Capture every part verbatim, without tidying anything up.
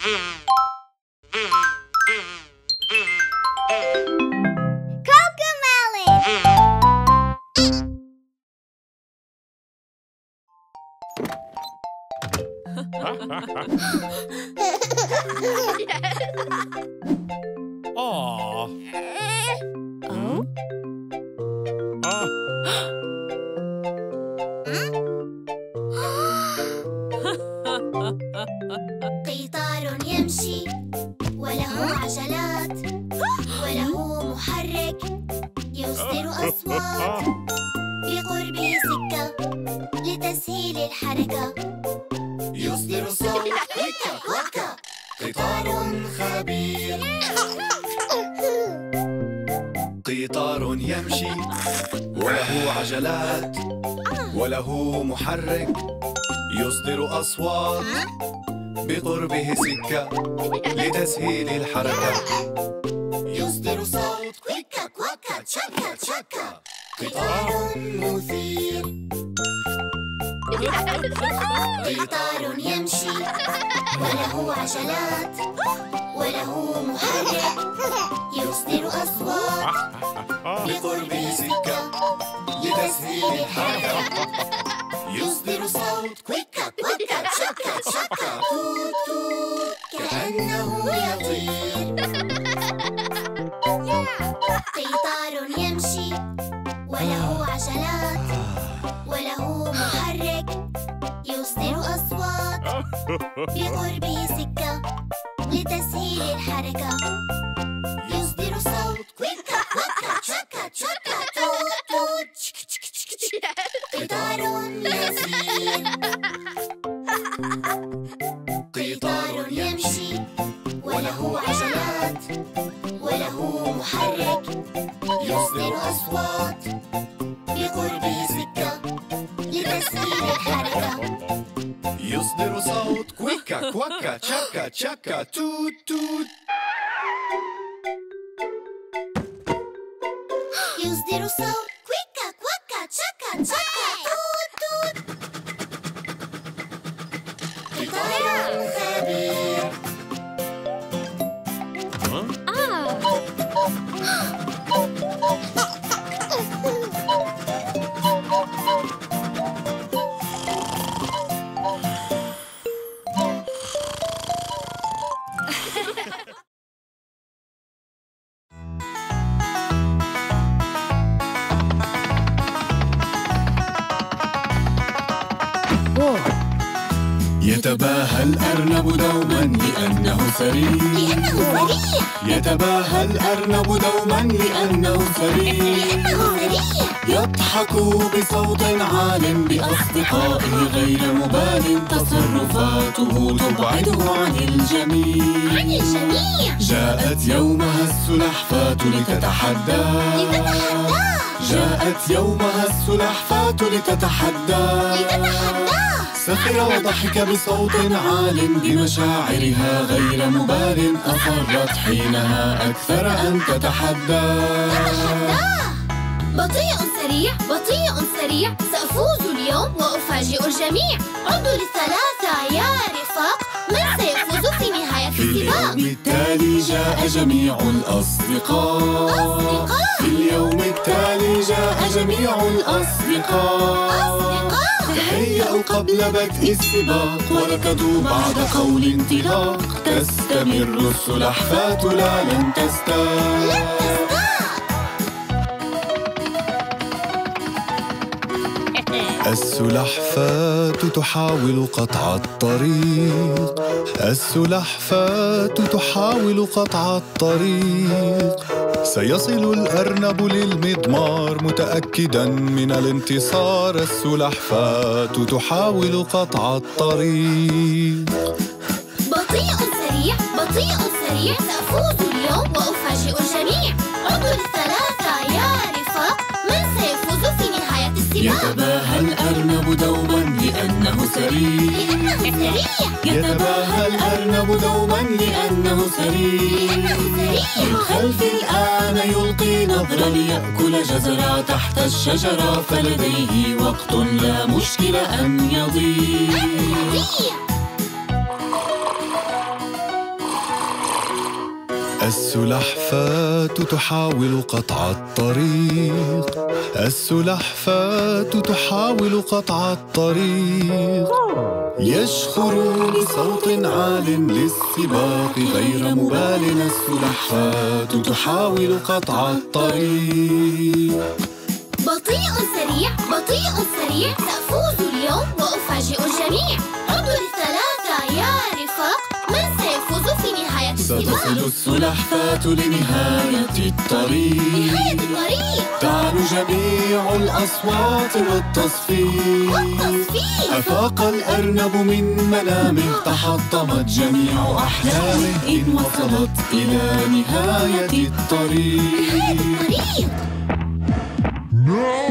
لتسهيل الحركة يصدر صوت كويكا كوكا تشكا تشكا. قطار مثير قطار يمشي وله عجلات وله محرك يصدر أصوات بقربه سكة لتسهيل الحركة يصدر صوت كويكا كويكا تشكا تشكا توت توت كأنه يطير. قطار يمشي وله عجلات وله محرك يصدر أصوات بقربه سكة لتسهيل الحركة يصدر صوت كويكا كويكا تشكا تشكا توت توت. قطار يسير قطار يمشي وله عجلات وله محرك يصدر أصوات بقربه سكة لتسهيل الحركة يصدر صوت كويكا كوكا تشكا تشكا توت توت. يصدر صوت كويكا كوكا تشكا تشكا توت توت. قطار خبير يتباهى الأرنب دوما لأنه سريع يتباهى الأرنب دوما لأنه سريع يضحك بصوت عال بأصدقاء غير مبال تصرفاته تبعده عن الجميع. جاءت يومها السلحفاة لتتحدى جاءت يومها السلحفاة لتتحدى سخر وضحك بصوت عال بمشاعرها غير مبال أصرت حينها أكثر أن تتحدى. بطيء سريع بطيء سريع سأفوز اليوم وأفاجئ الجميع. عدوا للثلاثة يا رفاق من سيفوز في نهاية السباق. في اليوم التالي جاء جميع الأصدقاء أصدقاء في اليوم التالي جاء جميع الأصدقاء أصدقاء تهيأوا قبل بدء السباق وركضوا بعد قول انطلاق. تستمر السلحفاة لا لن تستاء. السلحفاة تحاول قطع الطريق السلحفاة تحاول قطع الطريق سيصل الأرنب للمضمار متأكدا من الانتصار. السلحفاة تحاول قطع الطريق بطيء سريع بطيء سريع سأفوز اليوم وأفاجئ الجميع. عدوا للثلاثة يا رفاق من سيفوز في نهاية السباق. الأرنب دوما لأنه سريع يتباهى الأرنب دوما لأنه سريع من خلف الآن يلقي نظرة ليأكل جزرة تحت الشجرة فلديه وقت لا مشكل أن يضيع. السلحفاة تحاول قطع الطريق، السلحفاة تحاول قطع الطريق. يشخرون بصوت عال للسباق غير مبال، السلحفاة تحاول قطع الطريق. بطيء سريع، بطيء سريع، سأفوز اليوم وأفاجئ الجميع. عدوا الثلاثة يا رفاق، من سيفوز في نهاية السباق؟ ستصل السلحفاة لنهاية الطريق، نهاية الطريق. تعلو جميع الأصوات والتصفيق، والتصفيق. أفاق الأرنب من منامه، تحطمت جميع أحلامه إن وصلت إلى نهاية الطريق، نهاية الطريق.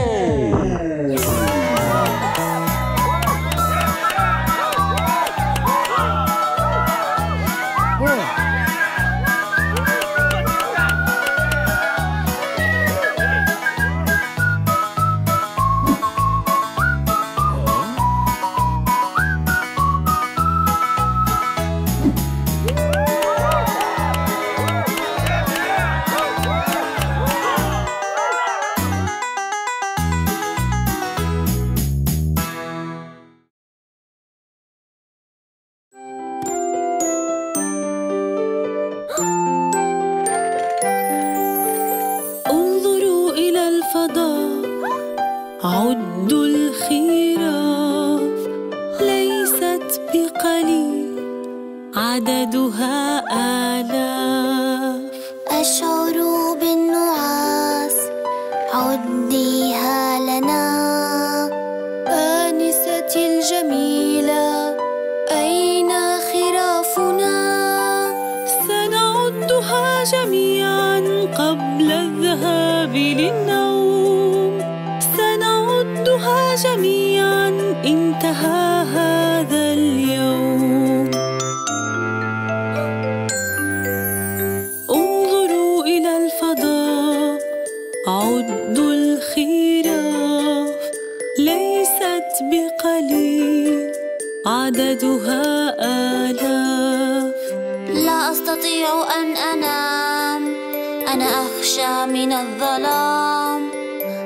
عد الخراف ليست بقليل، عددها آلاف. أشعر بالنعاس، عديها لنا. آنستي الجميلة، أين خرافنا؟ سنعدها جميعا قبل الذهاب للنوم، سنعدها جميعا. انتهى هذا اليوم. انظروا إلى الفضاء، عدوا الخراف ليست بقليل، عددها آلاف. لا أستطيع أن أنام، أنا أخشى من الظلام،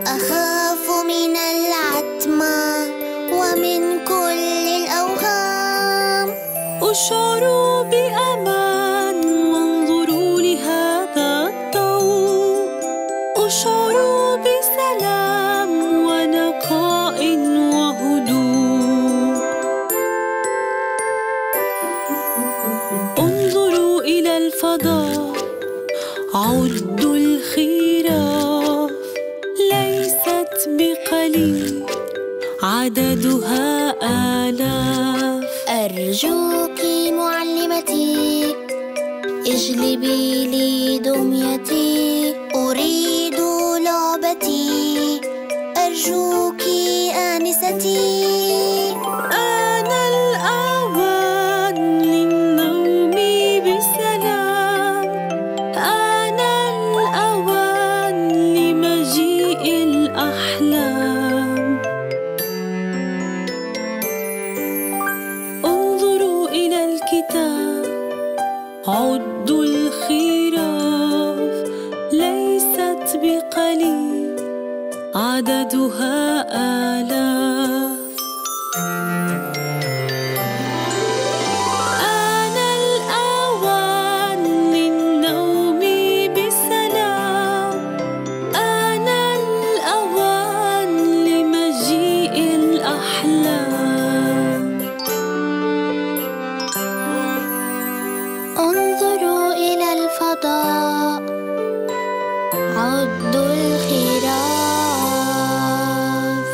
أخاف من العتمة ومن كل الأوهام. أشعروا بأمان، وانظروا لهذا الضوء، أشعروا بسلام ونقاء وهدوء. انظروا إلى الفضاء، عدوا الخراف بقليل، عددها آلاف. أرجوك معلمتي، اجلبي لي دميتي، أريد لعبتي، أرجوك آنستي. آن الأوان للنوم بسلام، آن الأوان لمجيء الأحلام. عد الخراف ليست بقليل، عددها آلاف. آن الأوان للنوم بسلام، آن الأوان لمجيء الأحلام. عد الخراف.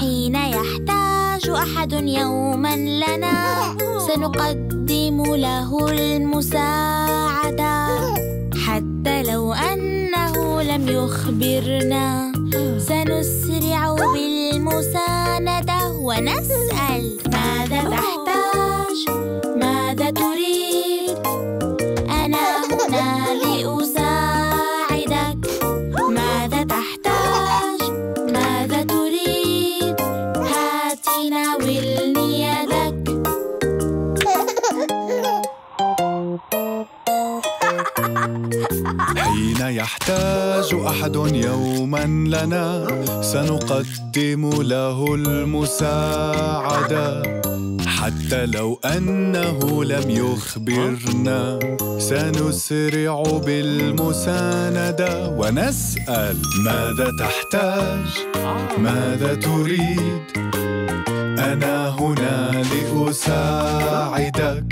حين يحتاج أحد يوما لنا، سنقدم له المساعدة، حتى لو أنه لم يخبرنا، سنسرع بالمساندة ونسأل: ماذا تحتاج؟ ماذا تريد؟ أنا هنا يحتاج أحد يوماً لنا سنقدم له المساعدة، حتى لو أنه لم يخبرنا سنسرع بالمساندة ونسأل ماذا تحتاج؟ ماذا تريد؟ أنا هنا لأساعدك.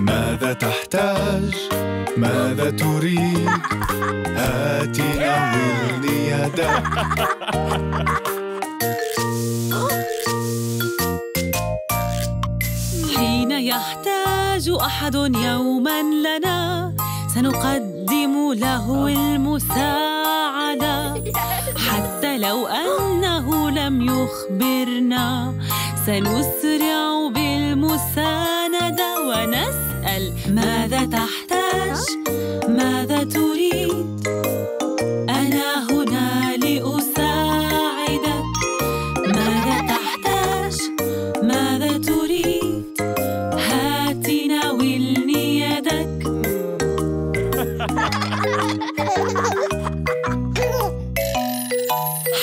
ماذا تحتاج؟ ماذا تريد؟ آتنا ولني يدك. حين يحتاج أحد يوماً لنا سنقدم له المساعدة، حتى لو أنه لم يخبرنا سنسرع بالمساندة ونسأل ماذا تحتاج؟ ماذا تريد؟ أنا هنا لأساعدك. ماذا تحتاج؟ ماذا تريد؟ هاتنا ولني يدك.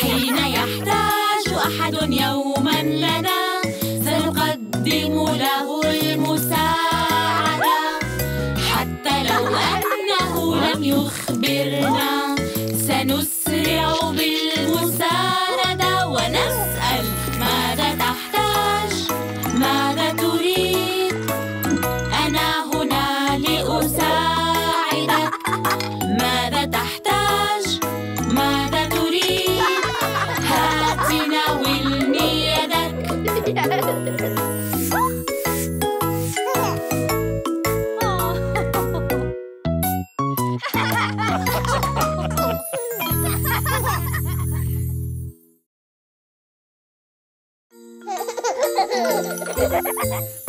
حين يحتاج أحد يوماً لنا سنقدم له المساعدة، حتى لو أنه لم يخبرنا سنسرع بالمساندة ونسأل ماذا تحتاج؟ ماذا تريد؟ أنا هنا لأساعدك. ماذا تحتاج؟ ماذا تريد؟ هاتنا ولني يدك.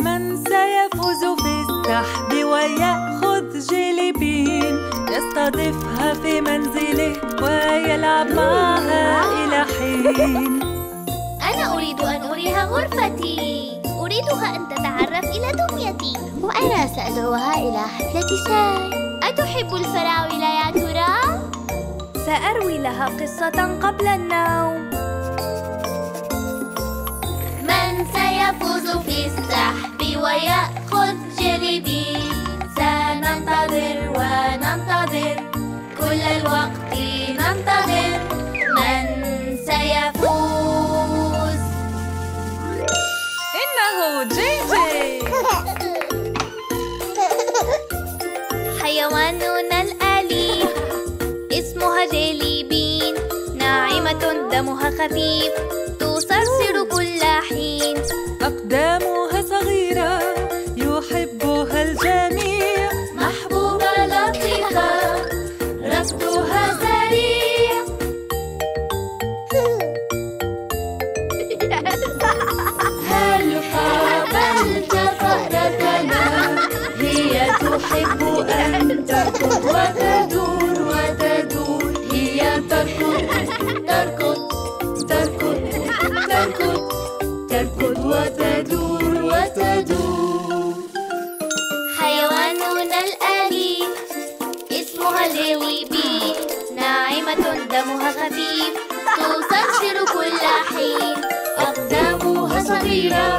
من سيفوز في السحب ويأخذ جليبين؟ يستضيفها في منزله ويلعب معها إلى حين. أنا أريد أن أريها غرفتي، أريدها أن تتعرف إلى دميتي. وأنا سأدعوها إلى حفلة شاي. أتحب الفراولة يا ترى؟ سأروي لها قصة قبل النوم. من سيفوز في السحب ويأخذ جليبين؟ سننتظر وننتظر، كل الوقت ننتظر. من سيفوز؟ إنه جي جي. حيواننا الأليف اسمها جليبين، ناعمة دمها خفيف تصرصر كل حين. أقدامها صغيرة يحبها الجميع، محبوبة لطيفة ربطها سريع. هل قابلت فأرتنا؟ هي تحب أن تركض وتدور وتدور. هي تركض تركض تركض تركض وتدور وتدور. حيواننا الأليف اسمها جليبين، ناعمة دمها خفيف تصرصر كل حين. أقدامها صغيرة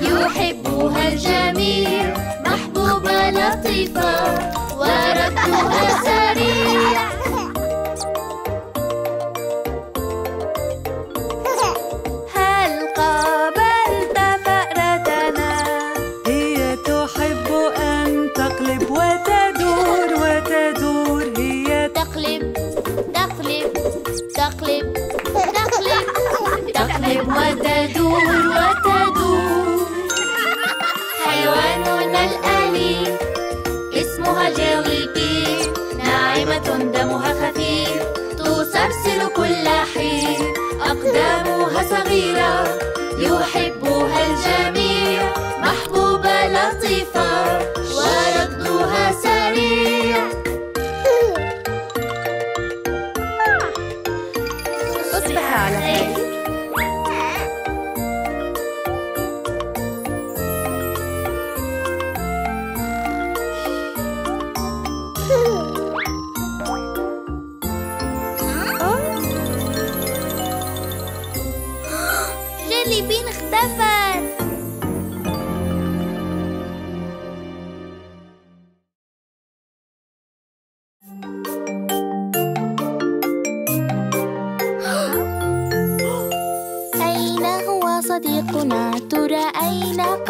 يحبها الجميع، محبوبة لطيفة وركضها سريع. تقلب تقلب تقلب وتدور وتدور. حيواننا الأليف اسمها جليبين، ناعمة دمها خفيف تصرصر كل حين. أقدامها صغيرة يحبها الجميع، محبوبة لطيفة وركضها سريع.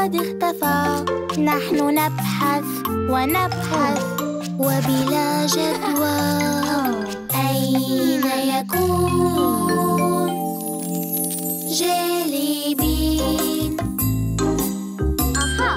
قد اختفى. نحن نبحث ونبحث وبلا جدوى. أين يكون جيلي بين؟ أها.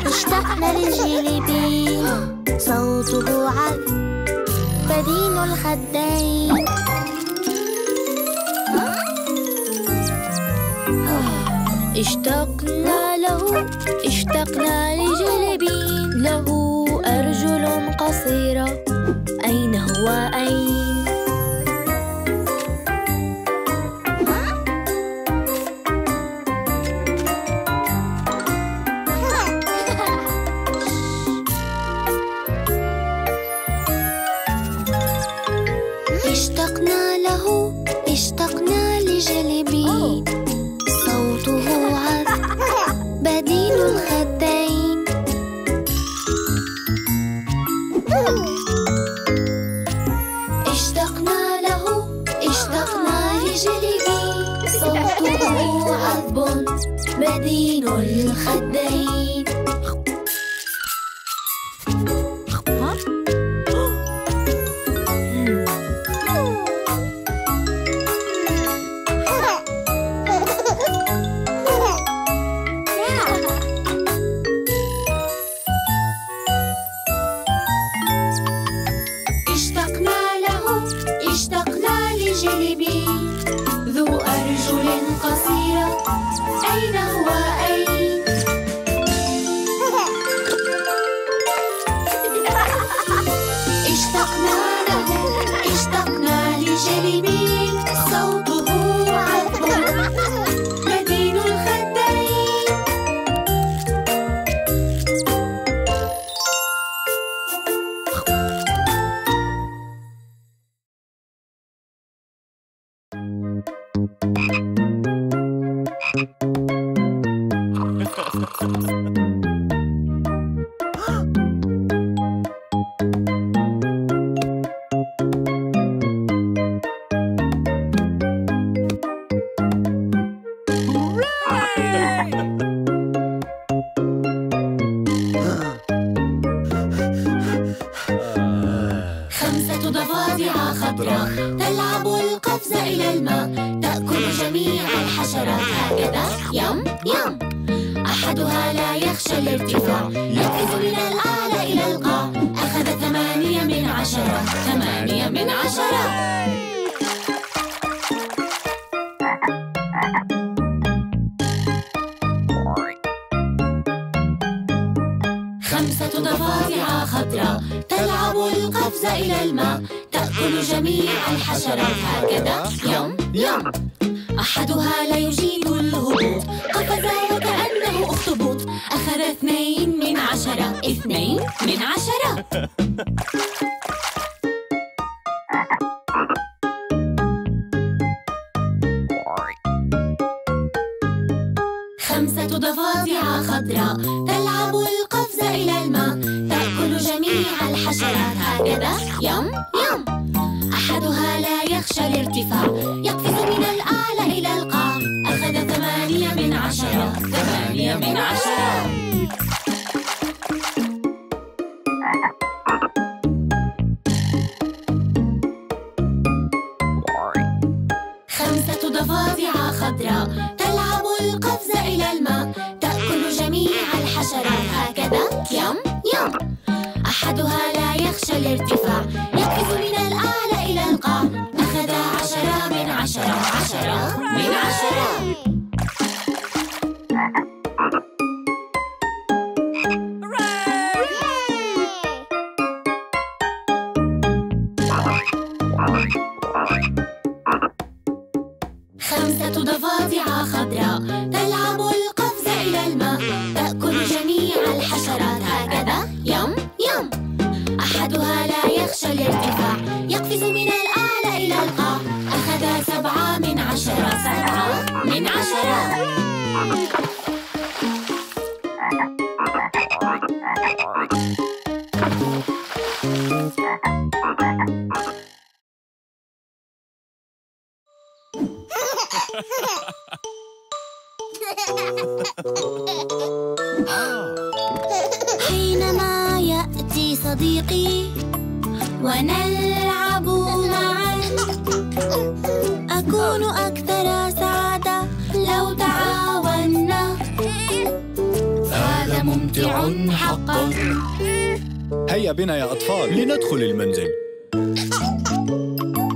اشتقنا للجليبين. صوته عذب بدين الخدين. اشتقنا له، اشتقنا لجليبين. له أرجل قصيرة، أين هو أين؟ بدين الخدين. اشتقنا له، اشتقنا لجلبي. ذو أرجل قصيرة، أين هو أين؟ اشتقنا له، اشتقنا لجليبي. صوته عذب بدين الخدين. أحدها لا يخشى الارتفاع، يقفز من الأعلى القاع، أخذ سبعة من عشرة، سبعة من عشرة. حينما يأتي صديقي ونلعب معا أكون أكثر سعادة لو تعاوننا. هذا ممتع حقا. هيا بنا يا أطفال لندخل المنزل.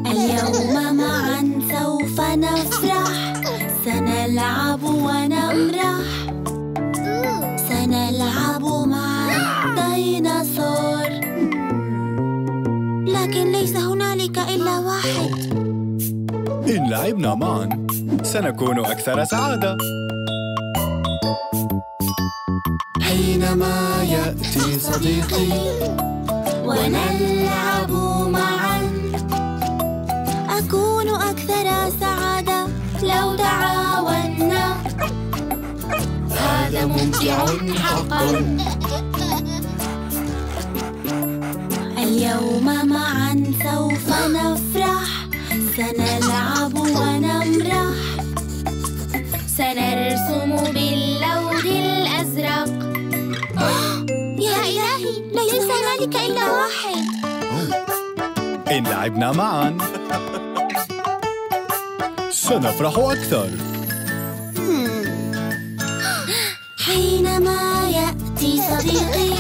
اليوم معا سوف نفرح، سنلعب ونمرح، سنلعب مع الديناصور، لكن ليس هنالك إلا واحد. إن لعبنا معا سنكون أكثر سعادة. حينما يأتي صديقي ونلعب معا أكون أكثر سعادة لو تعاوننا. هذا ممتع حقا. اليوم معا سوف نفرح، سنلعب ونمرح، سنرسم باللون الأزرق. يا إلهي ليس هنالك إلا واحد. إن لعبنا معا سنفرح أكثر. حينما يأتي صديقي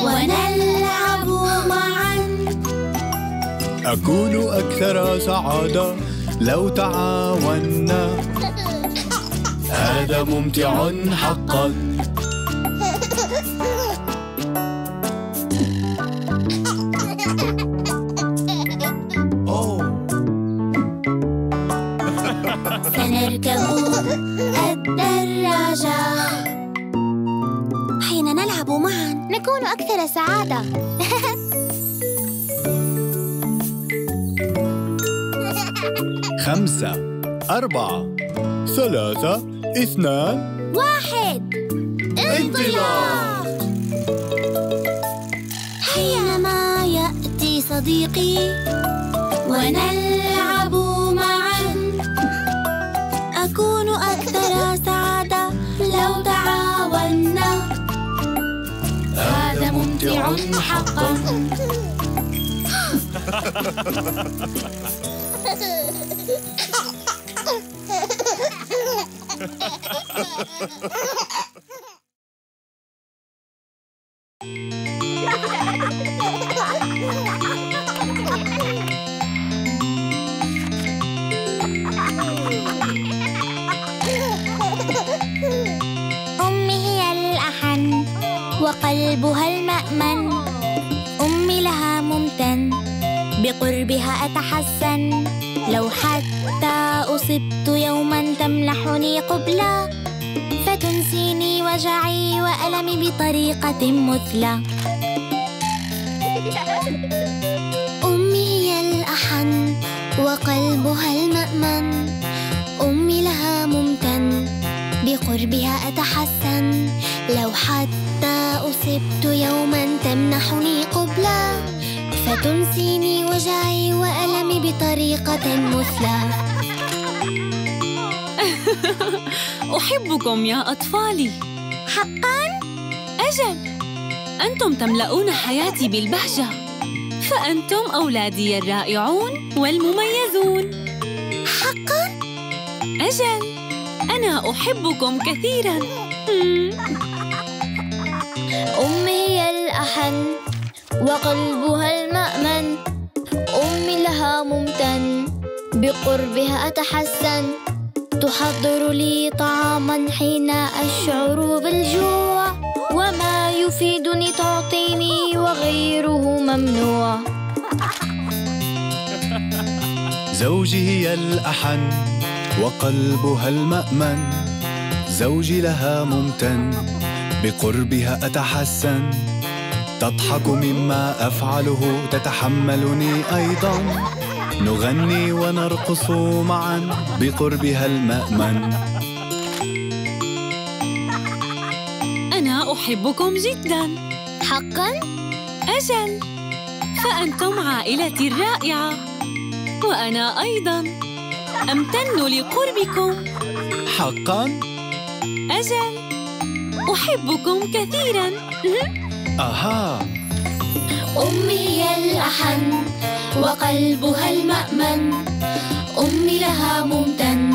ونلعب معا أكون أكثر سعادة لو تعاوننا. هذا ممتع حقا. سنركب الدراجة. حين نلعب معا نكون أكثر سعادة. خمسة، أربعة، ثلاثة، اثنان، واحد، انطلاق. حينما يأتي صديقي ونلعب معا أكون أكثر سعادة لو تعاوننا. هذا ممتع حقا. أمي هي الأحن وقلبها المأمن. أمي لها ممتن، بقربها أتحسن. لو حتى أصبت يوما تمنحني قبلة، فتنسيني وجعي وألمي بطريقة مثلى. أمي هي الأحن وقلبها المأمن. أمي لها ممتن، بقربها أتحسن. لو حتى أصبت يوما تمنحني قبلة، فتنسيني وجعي وألمي بطريقة مثلى. أحبكم يا أطفالي. حقاً؟ أجل، أنتم تملؤون حياتي بالبهجة، فأنتم أولادي الرائعون والمميزون. حقاً؟ أجل، أنا أحبكم كثيراً. أمي هي الأحن وقلبها المأمن. أمي لها ممتن، بقربها أتحسن. تحضر لي طعاما حين أشعر بالجوع، وما يفيدني تعطيني وغيره ممنوع. زوجي هي الأحن وقلبها المأمن. زوجي لها ممتن، بقربها أتحسن. تضحك مما أفعله، تتحملني أيضا. نغني ونرقص معا بقربها المأمن. أنا أحبكم جدا. حقا؟ أجل، فأنتم عائلتي الرائعة، وأنا أيضا أمتن لقربكم. حقا؟ أجل، أحبكم كثيرا. أها. أمي الأحن وقلبها المأمن، أمي لها ممتن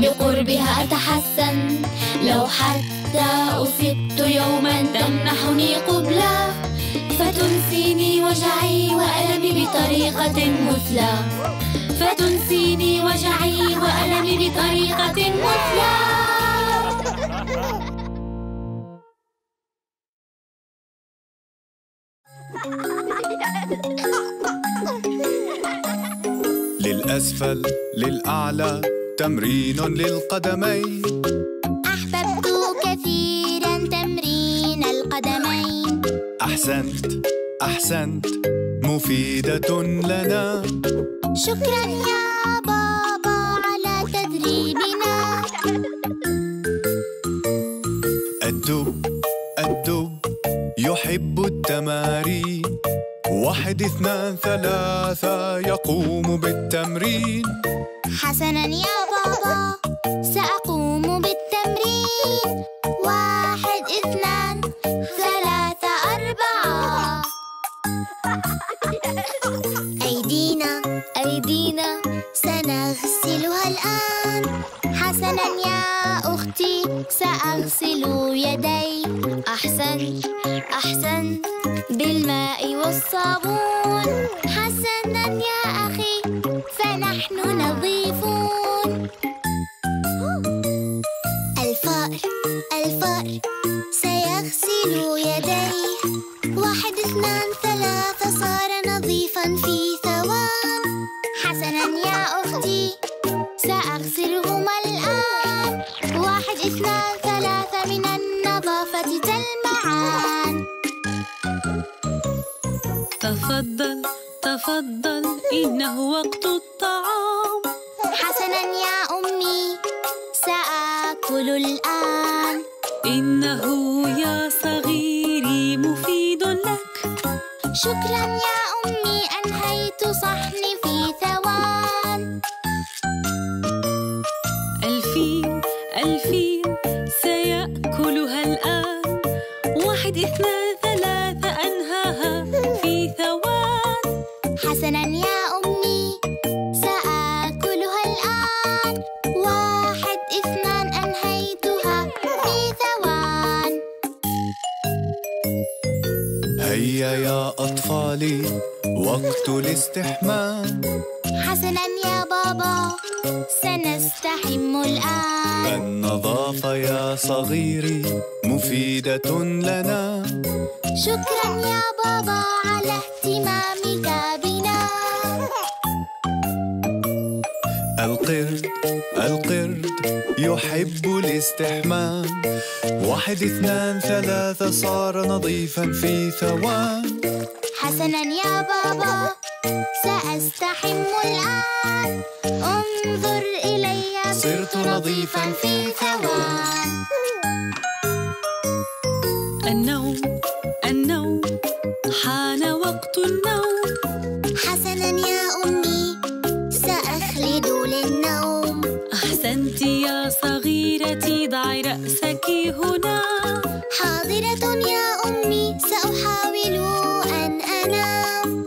بقربها أتحسن. لو حتى أصبت يوما تمنحني قبلة، فتنسيني وجعي وألمي بطريقة مثلى، فتنسيني وجعي وألمي بطريقة مثلى. للأسفل للأعلى، تمرين للقدمين. أحببت كثيرا تمرين القدمين. أحسنت أحسنت، مفيدة لنا. شكرا يا بابا على تدريبنا. الدب الدب يحب التمارين. واحد اثنان ثلاثة يقوم بالتمرين. حسنا يا بابا، سأقوم بالتمرين. واحد اثنان ثلاثة أربعة. أيدينا أيدينا سنغسلها الآن. حسنا يا أختي، سأغسل يدي. أحسنت أحسنت، بالماء والصابون. حسنا يا أخي، فنحن نظيفون. الفأر الفأر سيغسل يديه. واحد اثنان ثلاثة، صار نظيفا في ثوان. حسنا يا أختي، سأغسلهما الآن. واحد اثنان ثلاثة، من النظافة تلمعان. تفضل تفضل، إنه وقت الطعام. حسنا يا أمي، سآكل الآن. إنه يا صغيري مفيد لك. شكرا يا أمي، أنهيت صحني في ثوان. الفيل الفيل سيأكلها الآن. واحد اثنان ثلاثة، أنهاها في ثوان. حسنا يا أمي، سآكلها الآن. واحد اثنان، أنهيتها في ثوان. هيا يا أطفالي، وقت الاستحمام. حسنا يا بابا، سنستحم الآن. النظافة يا صغيري مفيدة لنا. شكرا يا بابا على اهتمامك بنا. القرد القرد يحب الاستحمام. واحد اثنان ثلاثة، صار نظيفا في ثوان. حسنا يا بابا، سأستحم الآن. انظر إلي، صرت نظيفا في ثوان. النوم النوم حان وقت النوم. حسنا يا أمي، سأخلد للنوم. أحسنت يا صغيرتي، ضعي رأسك هنا. حاضرة يا أمي، سأحاول أن أنام.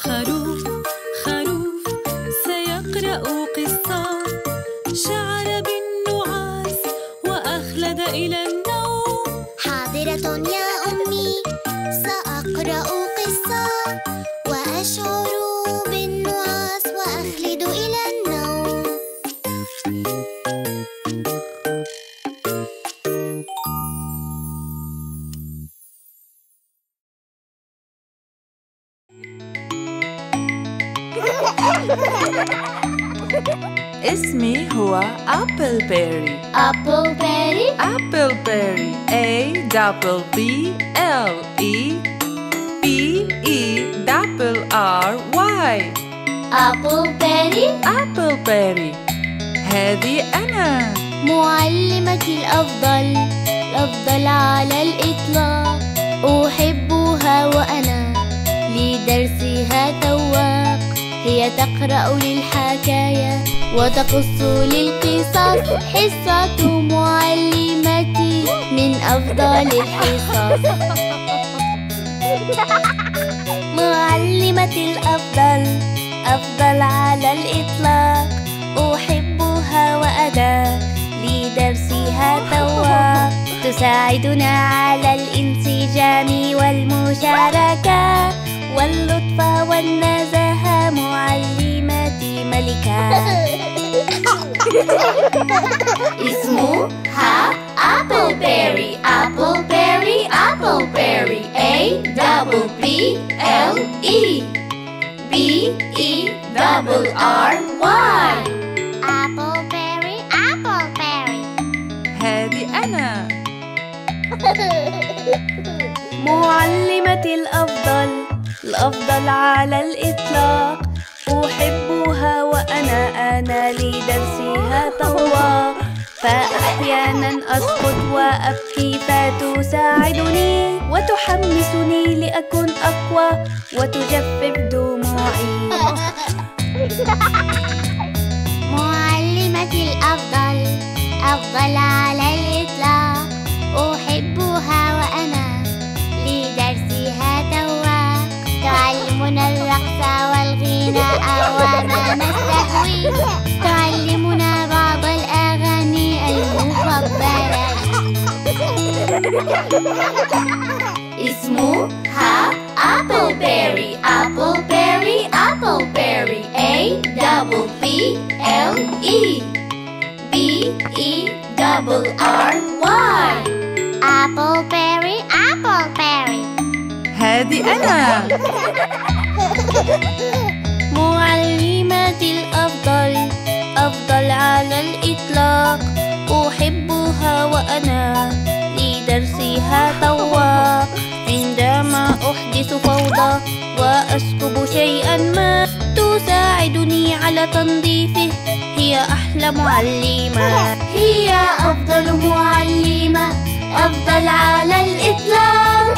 خروف خروف سيقرأ قصة. شعر بالنعاس وأخلد إلى النوم. حاضرة يا أمي، سأقرأ قصة. وأشعر بالنعاس وأخلد إلى النوم. اسمي هو أبل بيري. أبل بيري؟ أبل بيري. A double B L E B E double R هاي. أبل بيري. أبل بيري. هذه أنا. معلمتي الأفضل، الأفضل على الإطلاق. أحبها وأنا لدرسها تواق. هي تقرأ للحكاية وتقص للقصص. حصة معلمتي من أفضل الحصص. معلمتي الأفضل، أفضل على الإطلاق. أحبها وأنا لدرسها تواق. تساعدنا على الانسجام والمشاركة واللطف والنزاهة. معلمتي ملكة. اسمها أبل بيري. أبل بيري. أبل بيري. A double B L E B E double R Y. Apple berry. Apple berry. هذه أنا. معلمتي الأفضل، الأفضل على الإطلاق. أحبها وأنا أنا لدرسها تواق. فأحيانا أسقط وأبكي فتساعدني وتحمسني لأكون أقوى وتجفف دموعي. معلمتي الأفضل، أفضل على الإطلاق. أحبها وأنا لدرسها تواق. تعلمنا الرقص والغناء وما نستهوي. تعلمنا بعض الأغاني المفضلة. اسمها أبل بيري. أبل بيري. أبل بيري. A double B L E B E double R Y. أبل بيري. أبل بيري. هذه أنا. معلمتي الأفضل، أفضل على الإطلاق. أحبها وأنا لدرسها تواق. عندما أحدث فوضى وأسكب شيئا ما تساعدني على تنظيفه. هي أحلى معلمة. هي أفضل معلمة، أفضل على الإطلاق.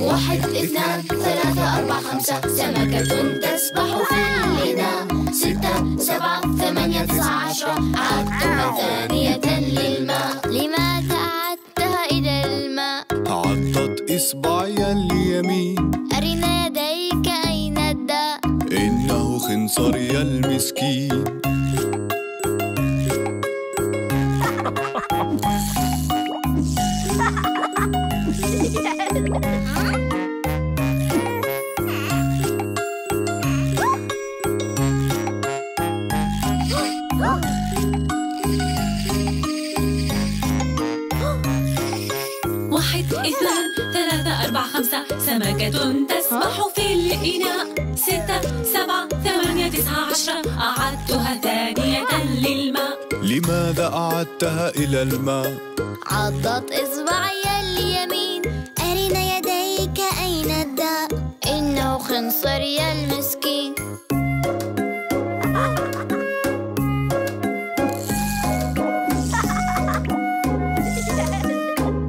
واحد اثنان ثلاثة أربعة خمسة. سمكة تسبح في الإناء. ستة سبعة ثمانية تسعة عشرة. عدتها ثانية للماء. لماذا عدتها إلى الماء؟ عضت إصبعي اليمين. أرنا يديك أين الداء؟ إنه خنصري المسكين. سمكة تسبح في الإناء. ستة سبعة ثمانية تسعة عشرة. أعدتها ثانية للماء. لماذا أعدتها إلى الماء؟ عضت إصبعي اليمين. أرنا يديك أين الداء؟ إنه خنصري المسكين.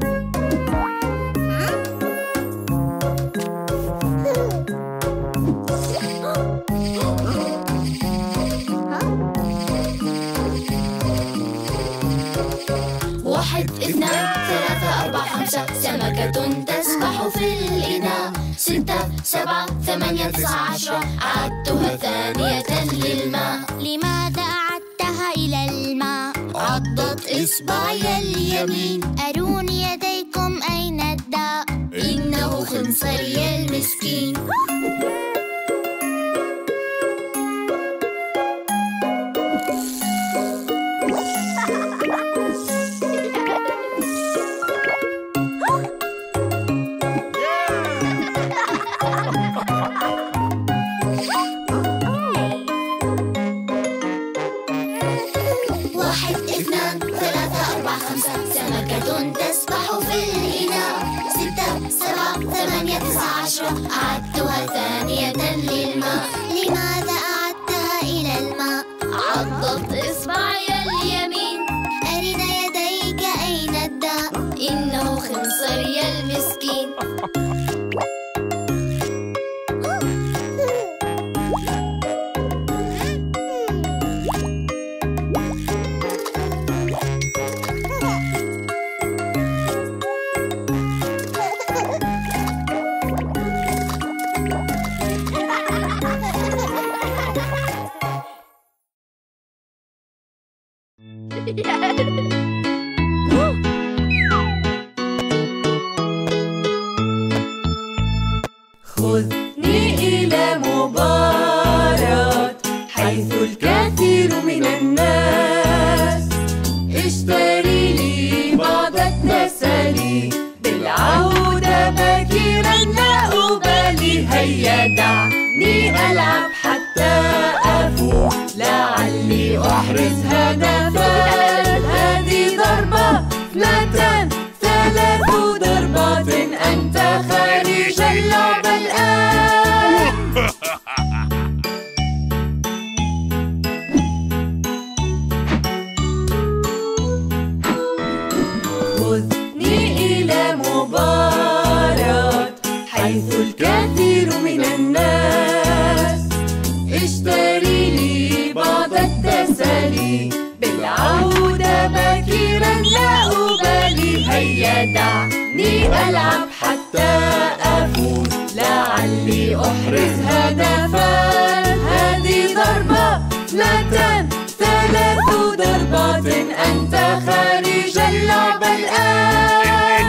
سمكة تسبح في الإناء. ستة سبعة ثمانية تسعة عشرة. عدتها ثانية للماء. لماذا أعدتها إلى الماء؟ عضت إصبعي اليمين. أروني يديكم أين الداء؟ إنه خنصري المسكين. تسبح في الإناء. ستة سبعة ثمانية تسعة عشرة. أعدتها ثانية للماء. لماذا أعدتها إلى الماء؟ عضت إصبعي اليمين. أرنا يديك أين الداء؟ إنه خنصري المسكين. خذني إلى مباراة حيث الكثير من الناس. اشتري لي بعض التسالي، بالعودة باكرا لا أبالي. هيا دعني ألعب حتى أفوز، لعلي أحرز هدفا. اثنتان ثلاث ضربات، أنت خارج اللعبة الآن.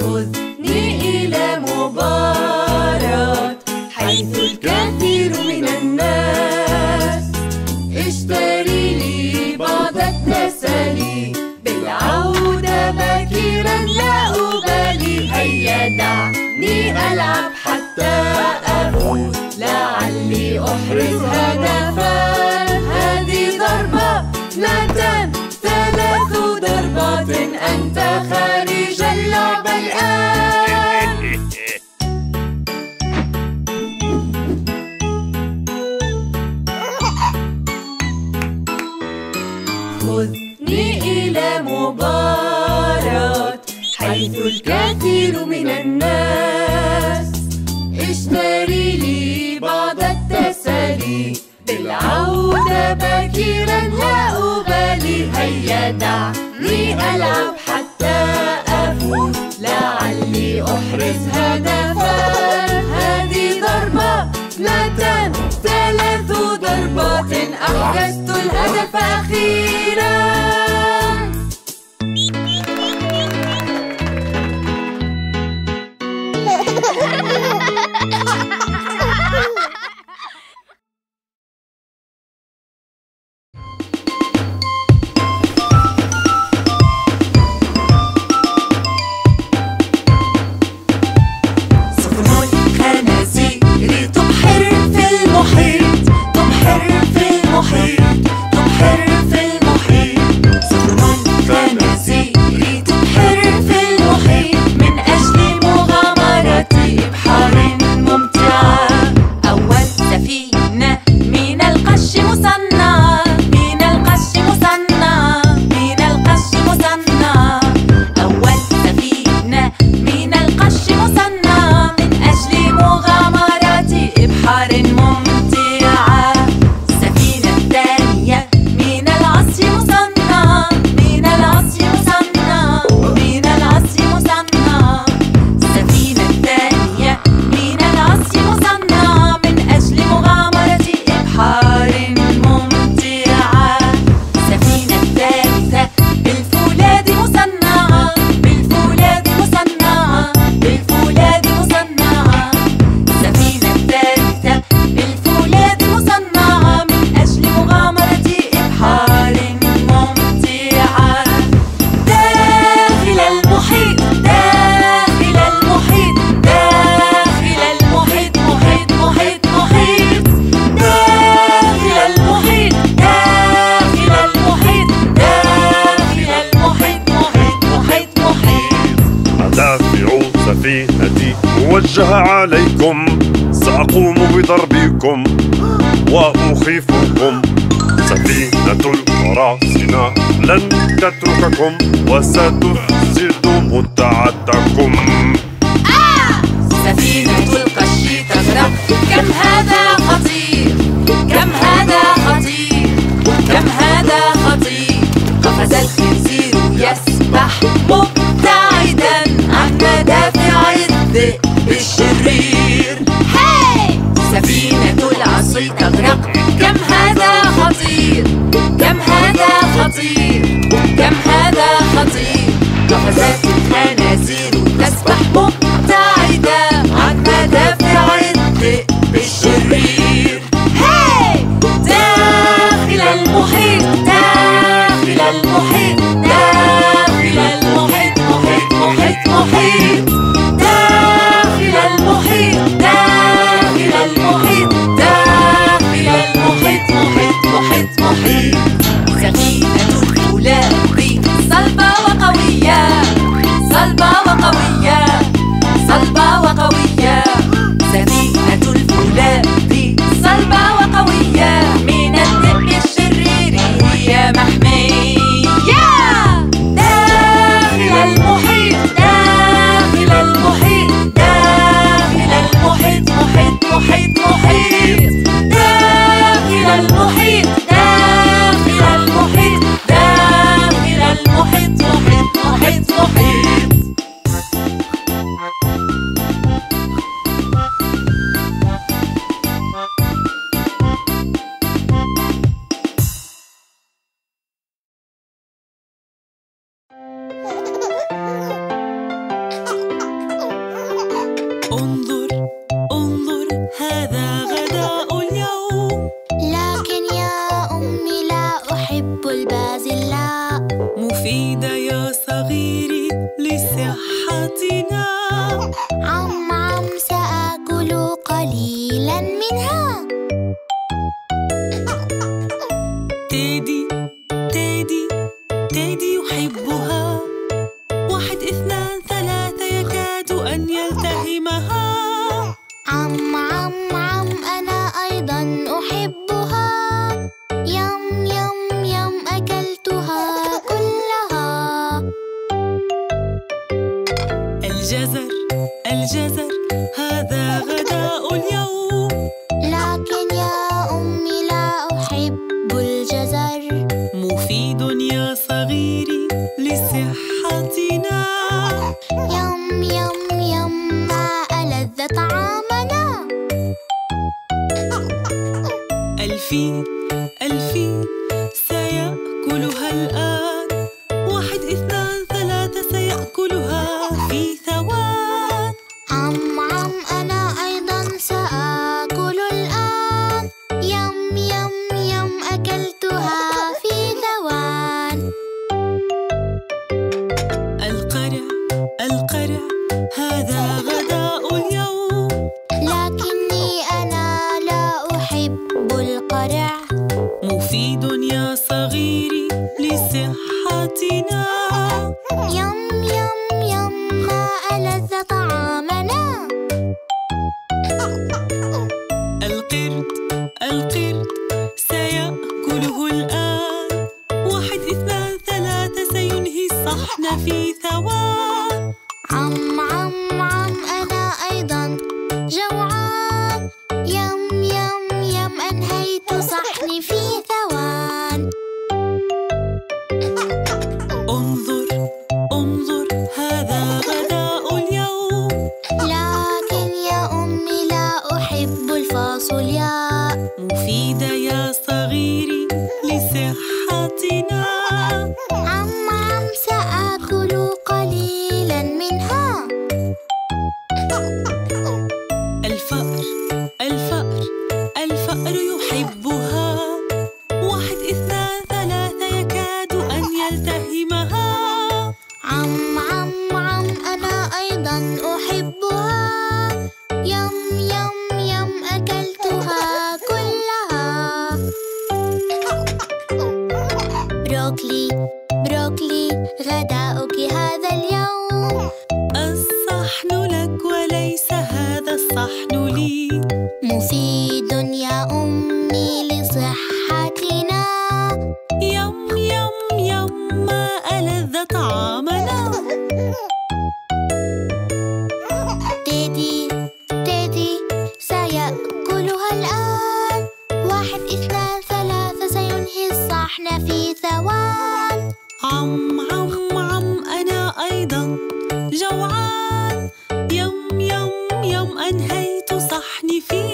خذني إلى مباراة حيث الكثير من الناس. اشتري لي بعض التسالي، بالعودة باكرا لا أبالي. هيا دعني ألعب حتى أفوز، لعلي أحرز هدفا. هذه ضربة، اثنتان، ثلاث ضربات، أنت خارج اللعبة الآن. حيث الكثير من الناس. اشتري لي بعض التسالي، بالعودة باكرا لا أبالي. هيا دعني ألعب حتى أفوز، لعلي أحرز هدفا. هذه ضربة، اثنتان، ثلاث ضربات، أنت خارج اللعبة الآن. خذني إلى مباراة حيث الكثير من الناس. اشتري لي بعض التسالي، بالعودة باكرا لا أبالي. هيا دعني ألعب حتى أفوز، لعلي أحرز هدفا. هذه ضربة، اثنتان، ثلاث ضربات، أحرزت الهدف أخيرا. بضربكم وأخيفكم. سفينة الفراسنا لن تترككم وستفسد متعتكم. آه! سفينة القش تغرق. كم هذا خطير، كم هذا خطير، كم هذا خطير. قفز الخنزير يسبح مبتعدا عن مدافع الذئب الشرير. هاي! سفينة العصي تغرق. كم هذا خطير، كم هذا خطير، كم هذا خطير. قفزات الخنازير تسبح مبتعدا عن مدافع الذئب الشرير. هاي! داخل المحيط، داخل المحيط، داخل المحيط، محيط محيط محيط. داخل المحيط، داخل المحيط، داخل المحيط، محيط محيط محيط. سفينة الغلاب صلبة وقوية، صلبة وقوية، صلبة وقوية. سفينة الغلاب صلبة وقوية، من الذئب الشرير هي محمية. داخل المحيط، داخل المحيط، داخل المحيط، محيط محيط محيط. داخل المحيط، داخل المحيط، داخل المحيط، محيط محيط محيط. سعيد يا أمي لصحتنا. يم يم يم ما ألذ طعامنا. تيدي تيدي سيأكلها الآن. واحد اثنان ثلاثة سينهي الصحن في ثوان. عم عم عم أنا أيضا جوعان. يم يم يم أنهيت صحني في ثوان.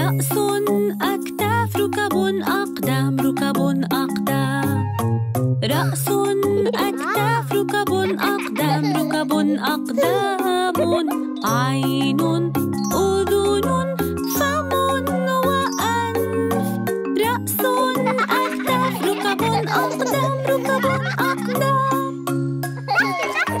رأس أكتاف ركب أقدام ركب أقدام. رأس أكتاف ركب أقدام ركب أقدام. عين أذن فم وأنف. رأس أكتاف ركب أقدام ركب أقدام.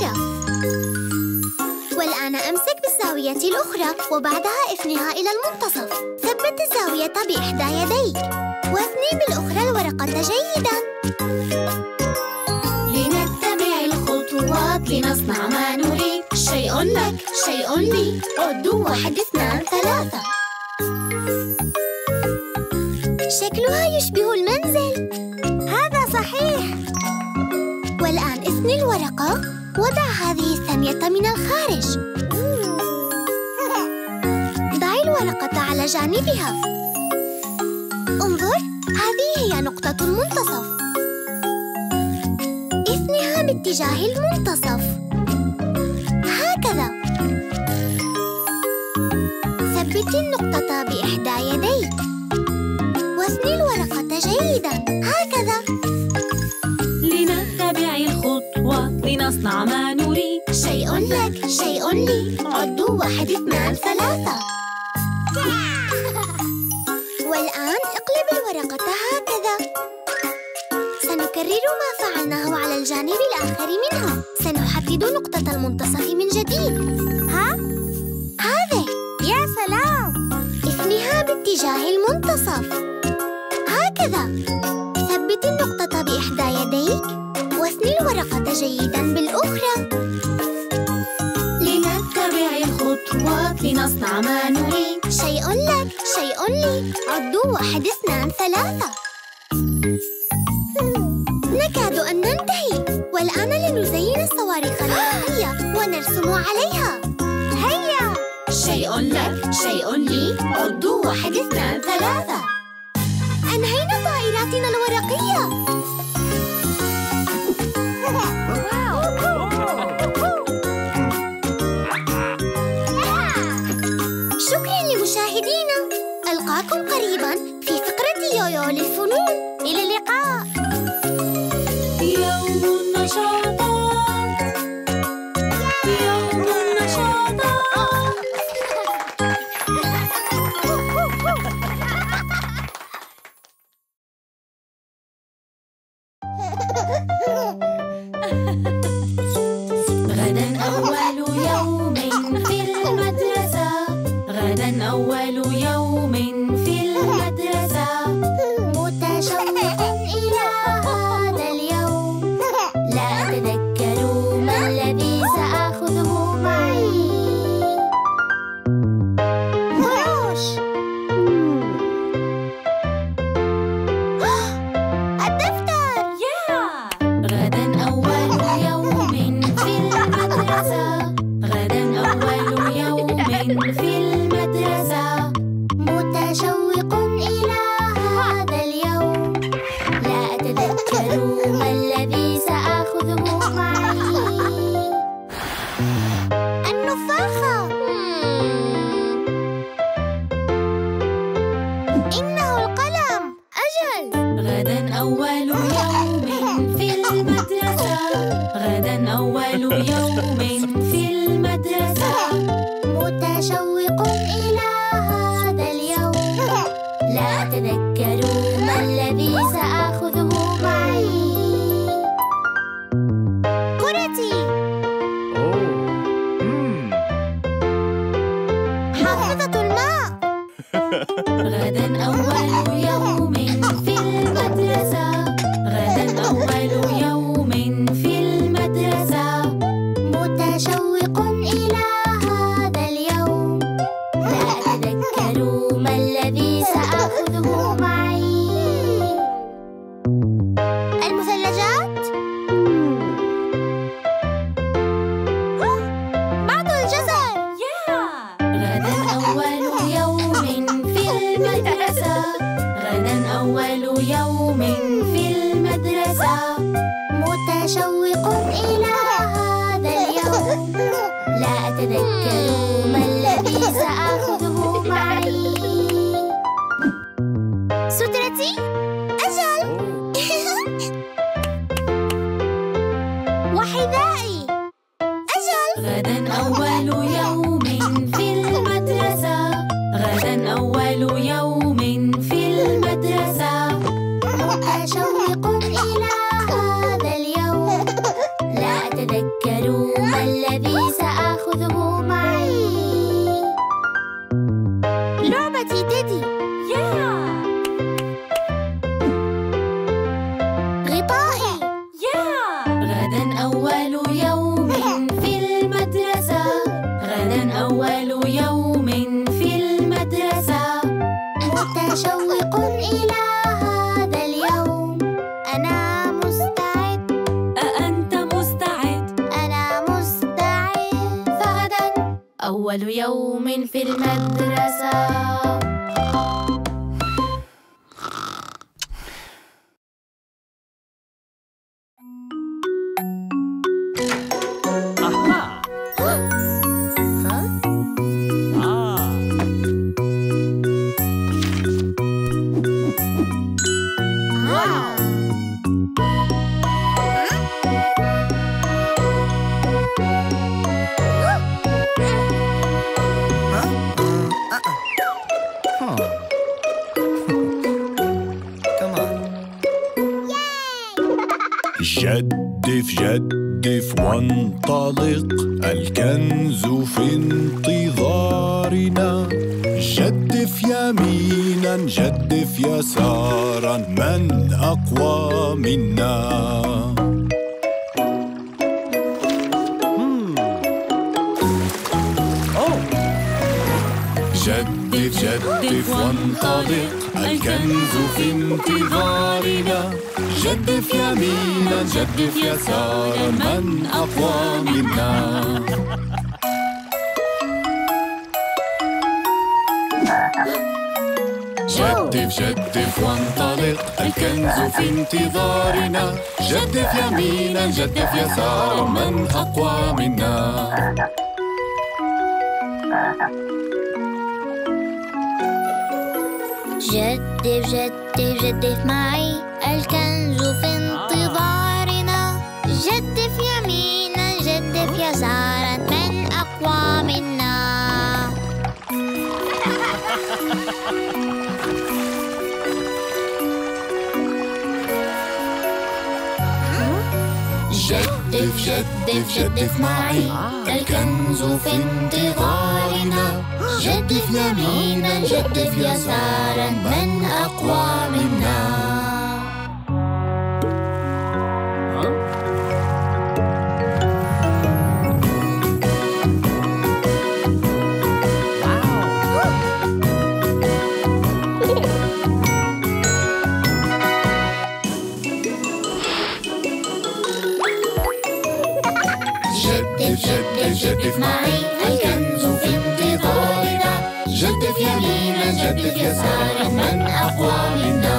رأس الزاوية الأخرى وبعدها افنها إلى المنتصف. ثبت الزاوية بإحدى يديك واثني بالأخرى الورقة جيداً. لنتبع الخطوات لنصنع ما نريد. شيء لك، شيء لي. عد واحد اثنان ثلاثة. شكلها يشبه المنزل. هذا صحيح. والآن اثني الورقة. وضع هذه الثانية من الخارج. ضع الورقة على جانبها. انظر، هذه هي نقطة المنتصف. اثنها باتجاه المنتصف. هكذا. ثبتي النقطة بإحدى يديك. واثني الورقة جيداً. هكذا. لنصنع ما نريد. شيء لك، شيء لي. عد واحد اثنان ثلاثة. والآن اقلب الورقة هكذا. سنكرر ما فعلناه على الجانب الآخر منها. سنحدد نقطة المنتصف من جديد. ها؟ هذه. يا سلام. اثنها باتجاه المنتصف. هكذا. ثبت النقطة بإحدى يديك. واثني الورقة جيداً بالأخرى. لنتبع الخطوات لنصنع ما نريد. شيء لك، شيء لي. عد واحد اثنان ثلاثة. نكاد أن ننتهي. والآن لنزين الصواريخ النارية ونرسم عليها. هيا. شيء لك، شيء لي. عد واحد اثنان ثلاثة. أنهينا طائراتنا الورقية. شكراً لمشاهدينا. ألقاكم قريباً في فقرة يويو للفنون. إلى اللقاء. يوم النشاطات. يوم النشاطات. غداً أول يوم في المدرسة. غداً أول يوم في المدرسة. متشوق إلى هذا اليوم. لا أتذكر ما الذي سأخذه معي. بروش. الدفتر. غداً أول يوم في المدرسة. غداً أول يوم في المدرسة. متشوق إلى هذا اليوم. لا أتذكر ما الذي سأخذه معي. النفاخة. إنه القلم. أجل. غدا أول يوم في المدرسة. غدا أول يوم في المدرسة. متشوق إلى هذا اليوم. لا أتذكر ما الذي سأخذه معي. كرتي. حافظة الماء. غدا أول يوم في المدرسة. غدا أول يوم في المدرسة. متشوق إلى هذا اليوم. لا أتذكر ما الذي سأخذه معي. المثلجات. بعض الجزر. غدا أول يوم في المدرسة. غدا أول يوم في المدرسة. متشوق إلى هذا اليوم. لا أتذكر ما الذي سأخذه معي. سترتي. أجل. وحذائي. أجل. غدا أول يوم في المدرسة. غدا أول يوم في المدرسة. متشوق إلى هذا اليوم. لا أتذكر ما الذي سأخذه معي. لعبتي ديدي. yeah. غطائي. yeah. غدا أول يوم في المدرسة. غدا أول يوم في المدرسة. أنا متشوق إلى هذا اليوم. أنا مستعد. أأنت مستعد؟ أنا مستعد. فغدا أول يوم في المدرسة. جدف جدف وانطلق، الكنز في انتظارنا. جدف يمينا جدف يسارا، من أقوى منا؟ جدف جدف وانطلق، الكنز في انتظارنا. جدف يمينا جدف يسارا، من أقوى منا؟ جدف جدف وانطلق، الكنز في انتظارنا. جدف يمينا جدف يسارا، من أقوى منا؟ جدف جدف جدف معي، الكنز في انتظارنا. جدف يمينا جدف يسارا، من أقوى منا؟ جدف جدف جدف معي، الكنز في انتظارنا. جدف يمينا جدف يسارا، من أقوى منا؟ جدف معي، الكنز في انتظارنا. جدف يمينا جدف يسارا، من أقوى منا؟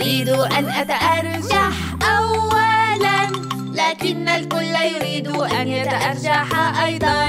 أريد أن أتأرجح أولا، لكن الكل يريد أن يتأرجح أيضاً.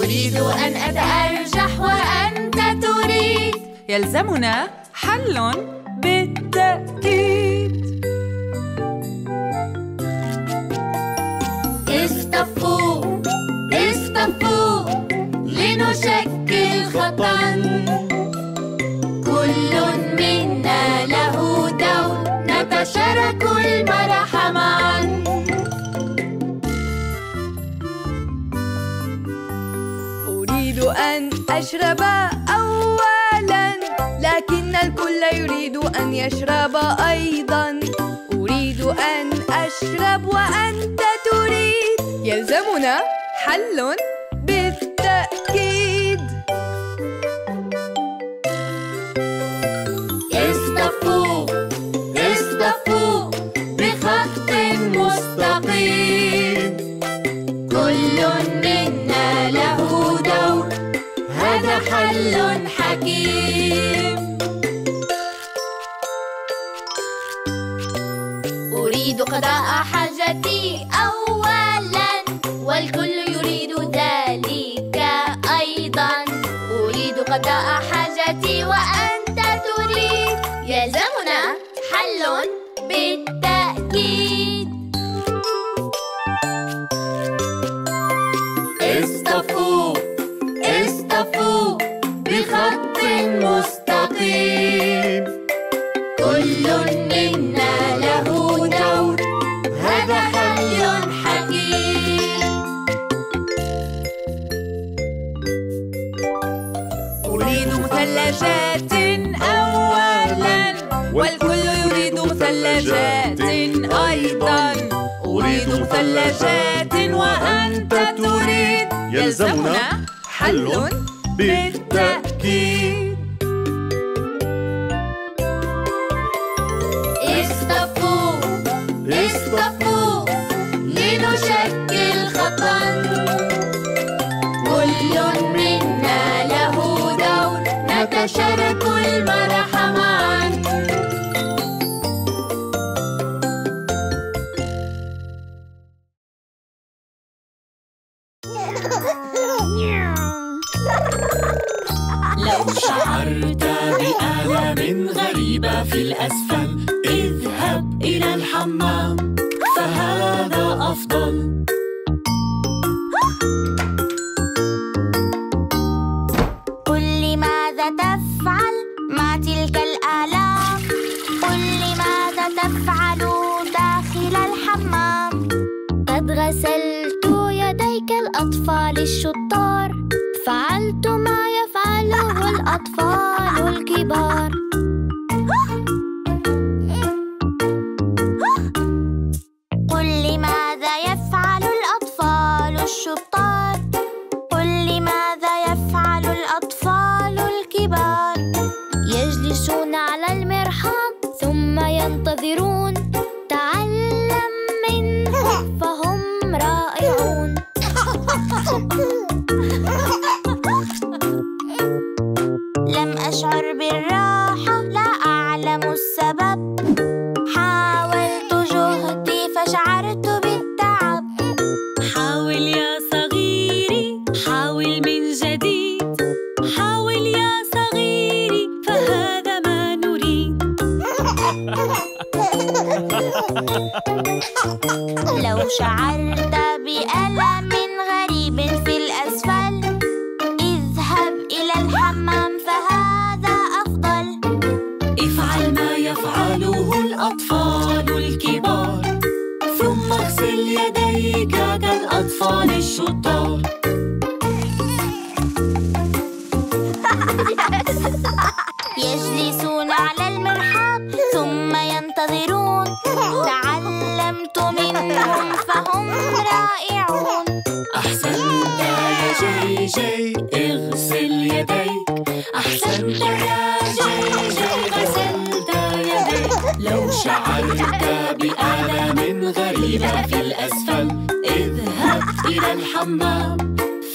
أريد أن أتأرجح وأنت تريد. يلزمنا حل بالتأكيد. اصطفوا اصطفوا لنشكل خطاً. كل منا له دور، نتشارك المرح معاً. أن أشرب أولاً، لكن الكل يريد أن يشرب أيضاً. أريد أن أشرب وأنت تريد. يلزمنا حل بالتأكيد. اصطفوا اصطفوا بخط مستقيم. كل منا له دور، هذا حل حكيم. أريد قضاء حاجتي أولاً، والكل يريد ذلك أيضاً. أريد قضاء حاجتي وأنت تريد، يلزمنا حل بالتأكيد. اصطفوا اصطفوا بخط مستقيم، كل منا له دور، هذا حل حكيم. أريد مثلجات أولاً، والكل يريد مثلجات أيضاً. أريد مثلجات وأنت تريد، يلزمنا حل بالتأكيد. اصطفوا لنشكل خطاً، كل منا له دور، نتشارك المرح معاً. لو شعرت بآلام غريبة في الأسفل، اذهب إلى الحمام فهذا أفضل. قل لي ماذا تفعل مع تلك الآلام، قل لي ماذا تفعل داخل الحمام. قد غسلت يديك الأطفال الشطار، فعلت ما يفعله الأطفال الكبار. قل لي ماذا يفعل الأطفال الشطار، قل لي ماذا يفعل الأطفال الكبار. يجلسون على المرحاض ثم ينتظرون، تعلم منهم فهم رائعون. لم أشعر بالراحة، لا أعلم السبب، حاولت جهدي فشعرت بالتعب. حاول يا صغيري، حاول من جديد، حاول يا صغيري فهذا ما نريد. لو شعرت بألم غريب في الأسفل، اذهب إلى الحمام فهذا أفضل. افعل ما يفعله الأطفال الكبار، ثم اغسل يديك كالأطفال الشطار. يجلسون على المرحاض ثم ينتظرون، تعلمت منهم فهم رائعون. أحسنت يا جي جي، اغسل يديك. أحسنت يا جي جي، غسلت يديك. لو شعرت بآلام غريبة في الأسفل، اذهب إلى الحمام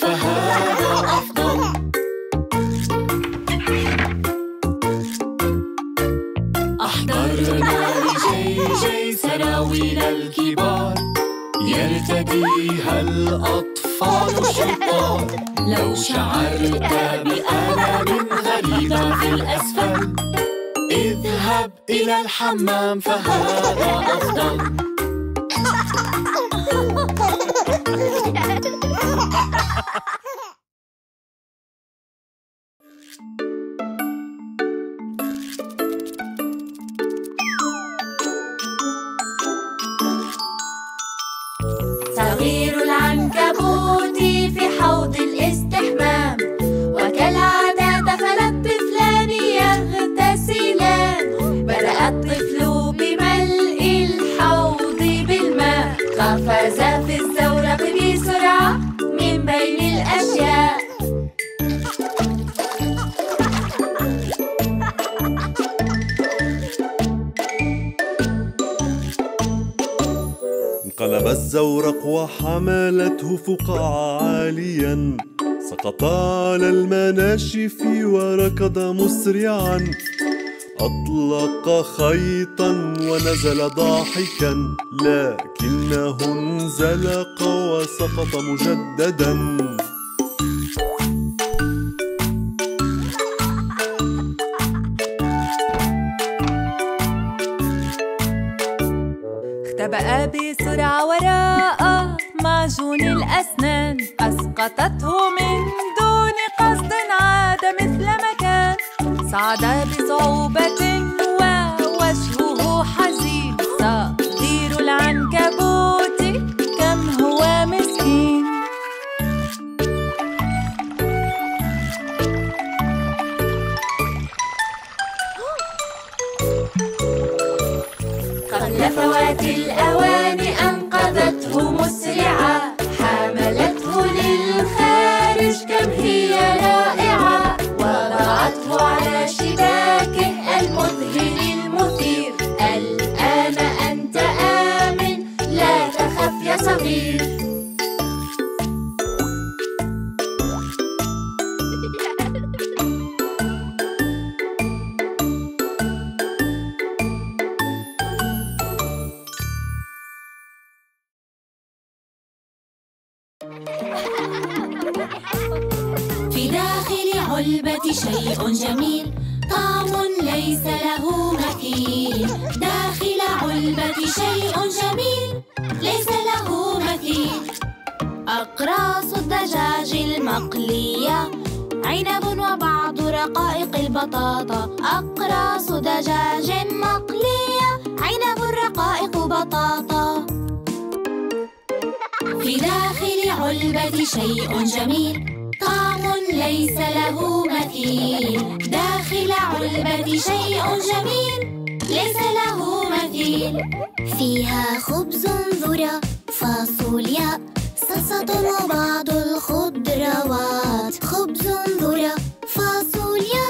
فهذا أفضل. أحضرنا لجي جي سراويل الكبار، يرتديها الأطفال الشطار. لو شعرت بآلام غريبة في الأسفل، اذهب إلى الحمام فهذا أفضل. صغير العنكبوت في حوض الاستحمام، وكالعادة دخل الطفلان يغتسلان. بدأ الطفل بملء الحوض بالماء، قفز في الزورق بسرعة من بين الأشياء. انقلب الزورق وحملته فقاعة عاليا، سقط على المناشف وركض مسرعا. أطلق خيطا ونزل ضاحكا، لكنه انزلق وسقط مجددا. اختبأ بسرعة وراء معجون الأسنان، أسقطته من دون قصد، عاد مثل ما كان. صعد بصعوبة ووجهه حزين، تقدير العنكبوت كم هو مسكين. قبل فوات الأوان أنقذته مسرعة، حملته للخارج كم هي رائعة. وضعته على شباكه المذهل المثير، الآن أنت آمن لا تخف يا صغير. في داخل علبة شيء جميل، طعم ليس له مثيل. داخل علبة شيء جميل ليس له مثيل. أقراص الدجاج المقلية، عنب وبعض رقائق البطاطا. أقراص دجاج مقلية، عنب رقائق بطاطا. في داخل علبة شيء جميل، طعم ليس له مثيل. داخل علبة شيء جميل ليس له مثيل. فيها خبز، ذرة، فاصوليا، صلصة وبعض الخضروات. خبز، ذرة، فاصوليا،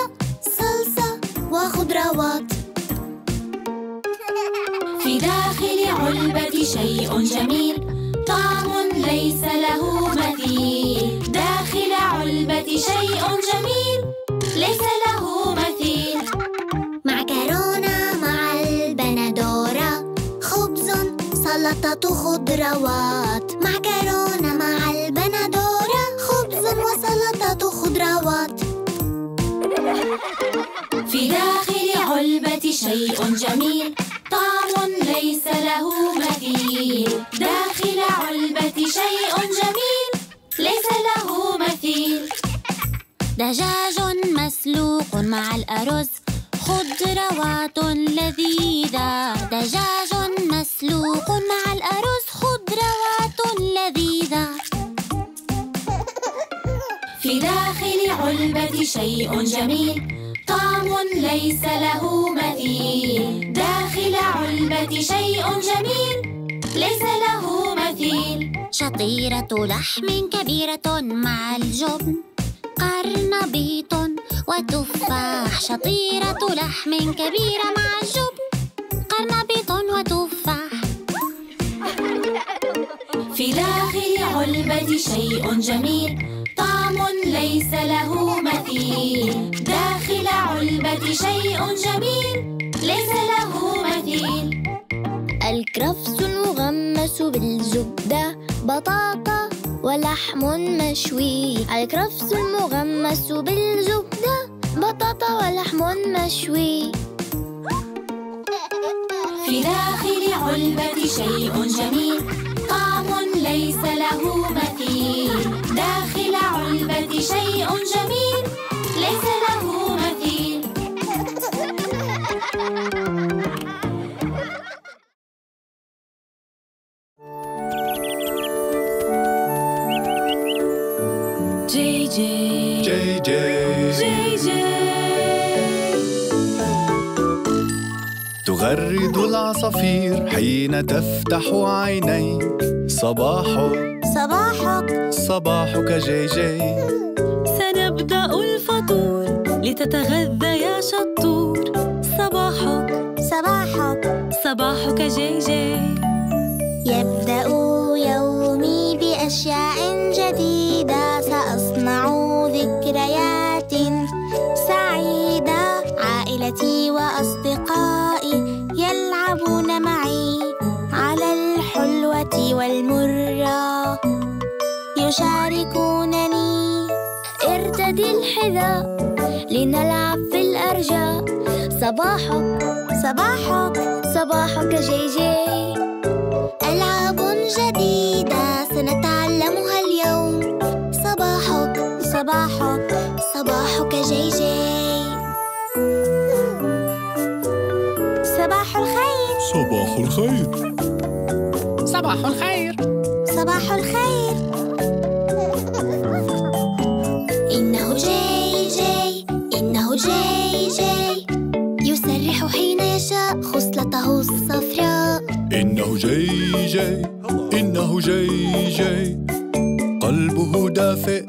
صلصة وخضروات. في داخل علبة شيء جميل، طعم ليس له مثيل. داخل علبة شيء جميل ليس له مثيل. معكرونة مع البندورة، خبز، سلطة خضروات. معكرونة مع البندورة، خبز وسلطة خضروات. في داخل علبة شيء جميل، طعم ليس له مثيل. داخل علبة شيء جميل ليس له مثيل. دجاج مسلوق مع الأرز، خضروات لذيذة. دجاج مسلوق مع الأرز، خضروات لذيذة. في داخل علبة شيء جميل، طعم ليس له مثيل. داخل علبة شيء جميل ليس له مثيل. شطيرة لحم كبيرة مع الجبن، قرنبيط وتفاح. شطيرة لحم كبيرة مع الجبن، قرنبيط وتفاح. في داخل علبة شيء جميل، طعم ليس له مثيل. داخل علبة شيء جميل ليس له مثيل. الكرفس المغمس بالزبدة، بطاطا ولحم مشوي. الكرفس المغمس بالزبدة، بطاطا ولحم مشوي. في داخل علبة شيء جميل، طعم ليس له مثيل. داخل علبة شيء جميل ليس له مثيل. جي جي جي جي جي جي تغرد العصافير حين تفتح عينيك. صباحك صباحك صباحك جي جي. سنبدأ الفطور لتتغذى يا شطور. صباحك صباحك صباحك جي جي. يبدأ يومي بأشياء جديدة، سأصنع ذكريات سعيدة. عائلتي وأصدقائي هذا لنلعب في الأرجاء. صباحك صباحك صباحك جي جي. ألعاب جديدة سنتعلمها اليوم. صباحك صباحك صباحك جي جي. صباح الخير صباح الخير صباح الخير صباح الخير. إنه جي جي إنه جي جي يسرح حين يشاء خصلته الصفراء. إنه جي جي إنه جي جي قلبه دافئ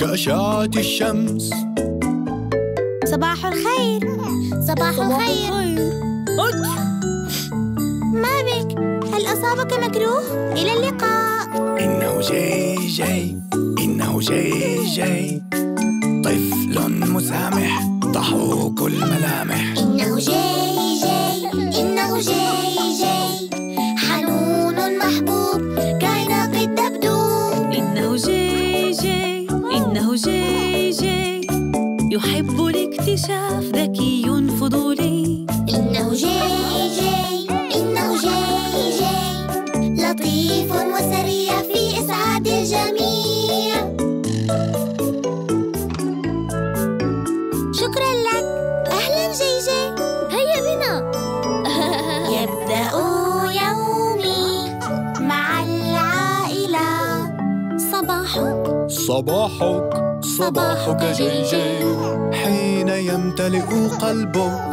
كأشعة الشمس. صباح الخير صباح, صباح الخير, الخير. ما بك؟ هل أصابك مكروه؟ إلى اللقاء. إنه جي جي إنه جي جي طفل مسامح تحوك الملامح. إنه جي جي إنه جي جي حنون محبوب كعناق الدبدوب. إنه جي جي إنه جي جي يحب الاكتشاف ذكي فضولي. إنه جي جي إنه جي جي لطيف وسريع في إسعاد الجميع. شكرا لك. أهلا جي جي. هيا بنا. يبدأ يومي مع العائلة. صباحك صباحك صباحك جي جي. حين يمتلئ قلبك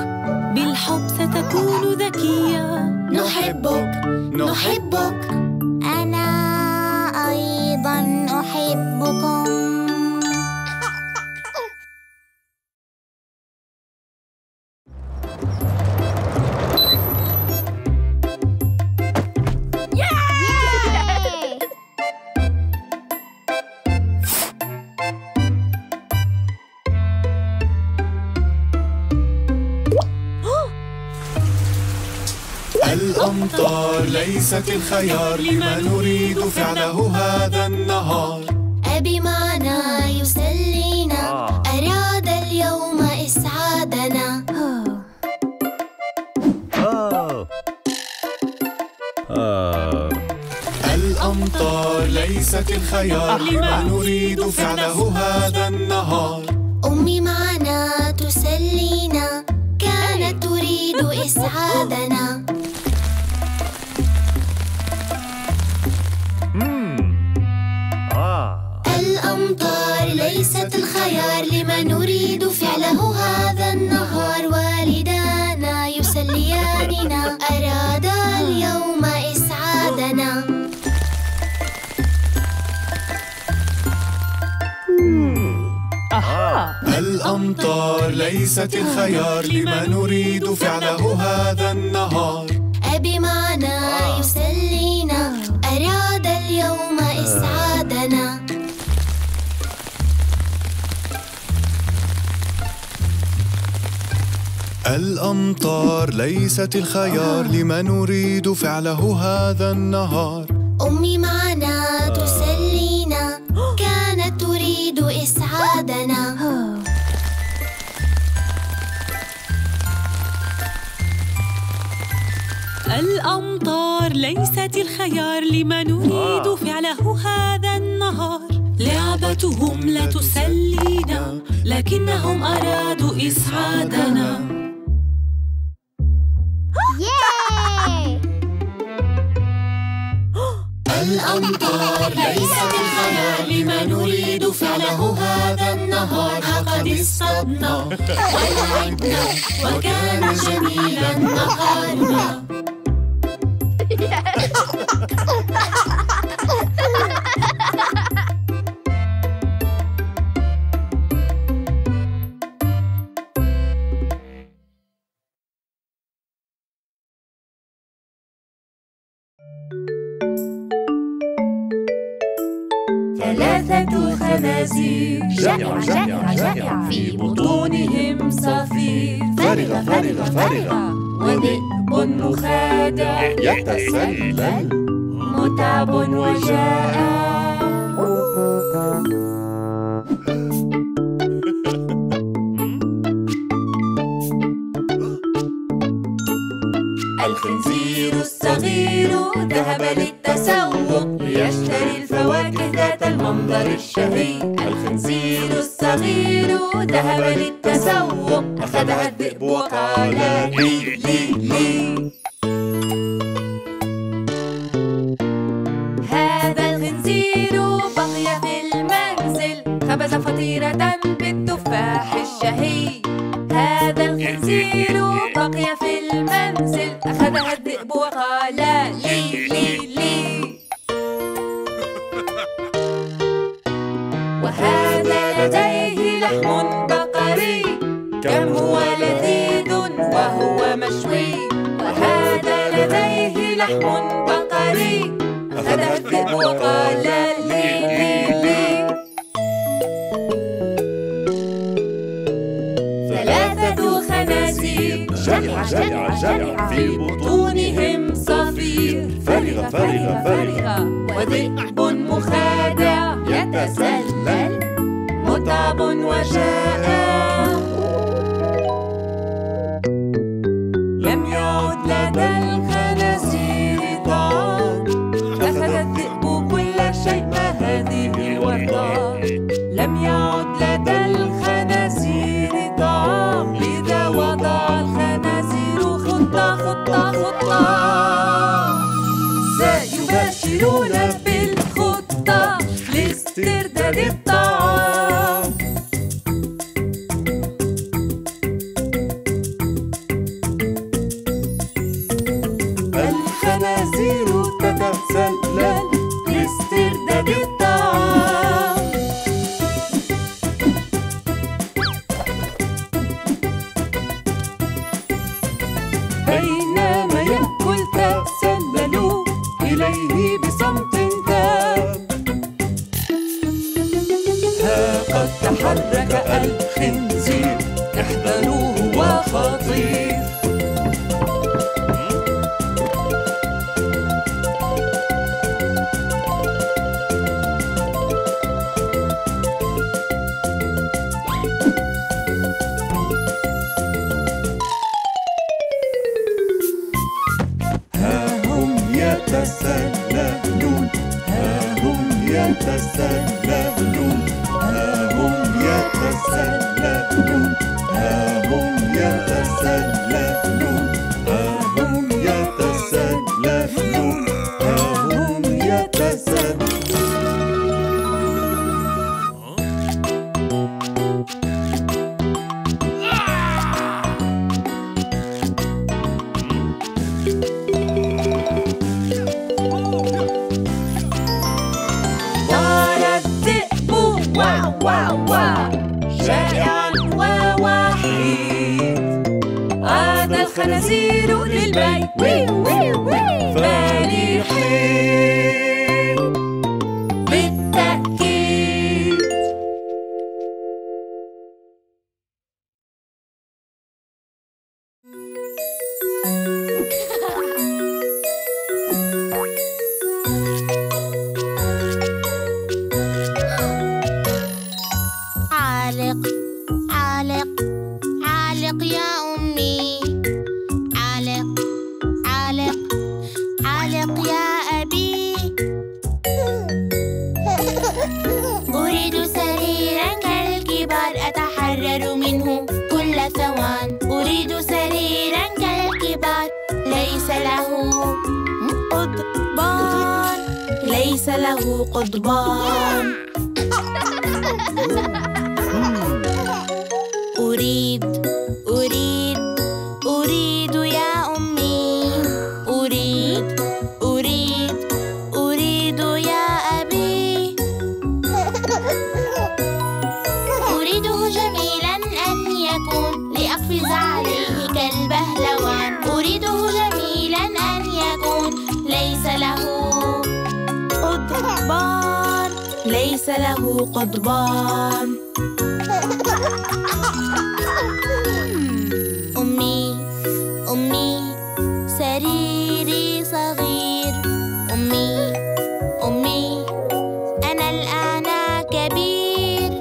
بالحب ستكون ذكية. نحبك نحبك. أنا أيضا أحبكم. ليست الخيار لما نريد فعله هذا النهار. أبي معنا يسلينا أراد اليوم إسعادنا. الأمطار ليست الخيار لما نريد فعله هذا النهار. أمي معنا تسلينا كانت تريد إسعادنا. الأمطار ليست الخيار لما نريد فعله هذا النهار. والدانا يسلياننا أرادا اليوم إسعادنا. الأمطار ليست الخيار لما نريد فعله هذا النهار. أبي معنا يسلينا أراد اليوم إسعادنا. الأمطار ليست الخيار لما نريد فعله هذا النهار. أمي معنا تسلينا كانت تريد إسعادنا. الأمطار ليست الخيار لما نريد فعله هذا النهار. لعبتهم لا تسلينا لكنهم أرادوا إسعادنا. الأمطار ليست الخيار لما نريد فعله هذا النهار. لقد اصطدنا ولعبنا وكان جميلا نهارنا. ثلاثة خنازير جائعة جائعة في بطونهم صفير. فرغة فرغة فرغة وذئب مخادع يتسلل. متعب وجاء الخنزير الصغير ذهب للتسوق ليشتري الفواكه ذات المنظر الشهي. الخنزير الصغير ذهب للتسوق أخذها الذئب وقال لي لي لي. هذا الخنزير بقي في المنزل خبز فطيرة بالتفاح الشهي. هذا الخنزير بقي في المنزل أخذها الذئب وقال لي لي لي. وهذا لديه لحم بقري كم هو لذيذ وهو مشوي. وهذا لديه لحم بقري أخذها الذئب وقال لي لي لي. جرع جرع جرع في بطونهم صفير فرغة فرغة فرغة وذئب مخادع يتسلل متعب وجاء لم يعد لدى الخنازير طعام. أخذ الذئب كل شيء ما هذه ورطة لم يعد لدى الخنازير طعام. لذا وضع خطة خطة سيباشرون بالخطة لاسترداد الطعام. الخنازير تتسلل لاسترداد الطعام. بينما يأكل تسلل إليه بصمت تام. ها قد تحرك الخنزير احذروه هو خطير. يتسللون ها هم يتسللون ها هم يتسللون ها هم يتسللون ها هم يتسللون ها هم يتسللون. شائع ووحيد عاد الخنازير للبيت فرحين بالتأكيد. ليس له قضبان. أريد أريد أريد يا أمي أريد أريد أريد يا أبي. أريده جميلا أن يكون لأقفز عليه كالبهلوان. أريده جميلا أن يكون ليس له قضبان. ليس له قضبان. أمي أمي سريري صغير. أمي أمي أنا الآن كبير.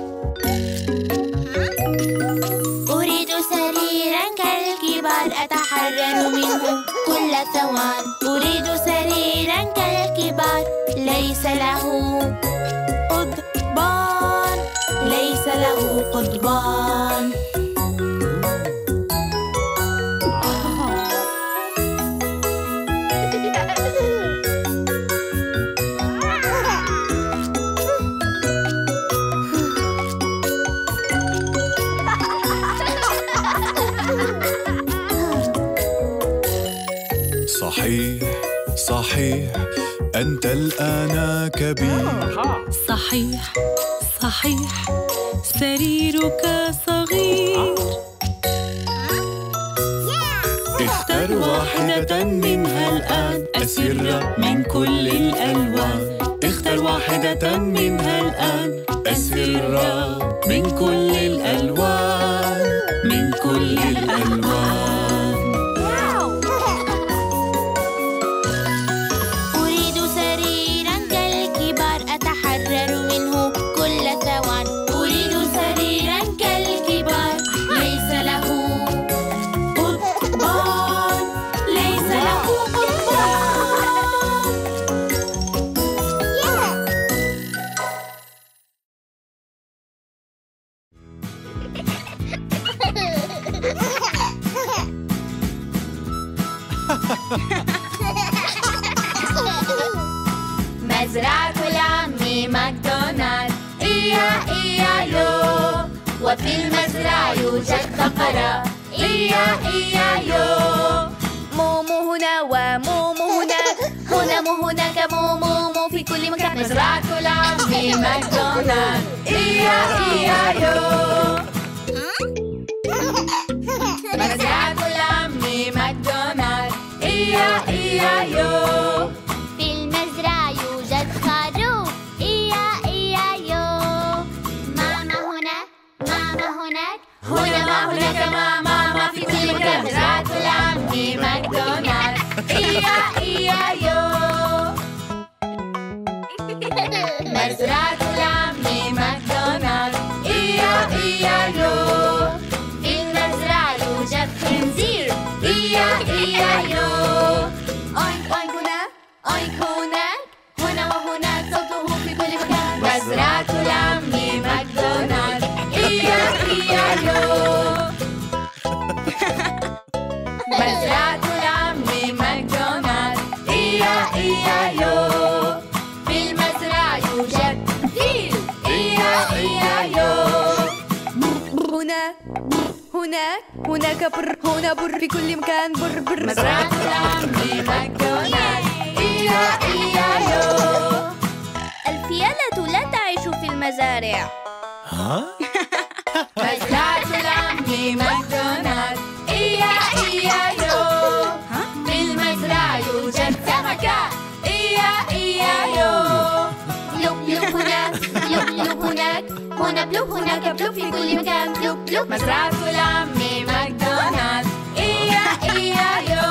أريد سريرا كالكبار أتحرر منه كل على ثوان. أريد سريرا كالكبار ليس له قضبان، ليس له قضبان. صحيح صحيح أنت الآن كبير. صحيح صحيح سريرك صغير. اختر واحدة منها الآن أسر من كل الألوان. اختر واحدة منها الآن أسر من كل الألوان، من كل الألوان. مزرعة العم ماكدونالد، إيا إيا يو. وفي المزرعة يوجد فقرة، إيا إيا يو. مومو هنا ومومو هناك، هنا مو هناك، مومو مو في كل مكان. مزرعة العم ماكدونالد، إيا إيا يو. مزرعة العم ماكدونالد، إيا إيا يو. في المزرعة يوجد خروف، إيا إيا يو. ماما هنا، ماما هناك، هنا ما هناك، ماما ما في كل مكان. مزرعة العم ماكدونالد، إيا إيا يو. مزرعة العم ماكدونالد، إيا إيا يو. في المزرعة يوجد خنزير، إيا إيا يو. أوينك أوينك هنا، أوينك هناك، هنا وهناك، صوته في كل مكان. مزرعة العم ماكدونالد، إيا إيا يو. مزرعة العم ماكدونالد، إيا إيا يو. في المزرعة يوجد فيل، إيا إيا يو. هنا هناك، هناك بر، هنا بر، في كل مكان بر بر. مزرعة العم ماكدونالد، إيا إيا يو. الفيلة لا تعيش في المزارع. ها؟ مزرعة العم ماكدونالد، إيا إيا يو. في المزرعة يوجد سمكة، إيا إيا يو. بلوب بلوب هنا، بلوب بلوب هناك، هنا بلوب هناك، بلوب في كل مكان بلوب بلوب. مزرعة العم ماكدونالد، إيا إيا يو.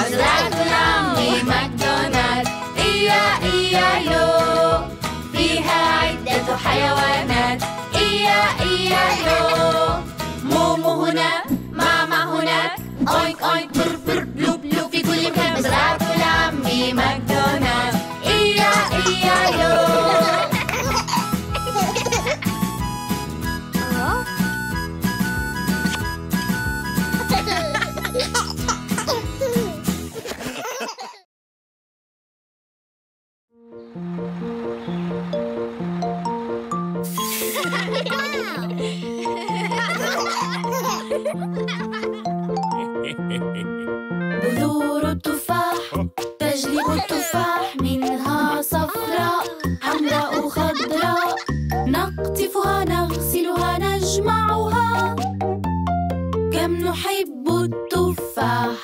مزرعة العم ماكدونالد، إيا إيا يو. فيها عدة حيوانات، إيا إيا يو. مومو هنا، ماما هناك، أوينك أوينك، بر بر، بلوب بلوب، في كل مكان. مزرعة العم ماكدونالد، إيا إيا يو. بذور التفاح تجلب التفاح، منها صفراء حمراء خضراء. نقطفها نغسلها نجمعها، كم نحب التفاح.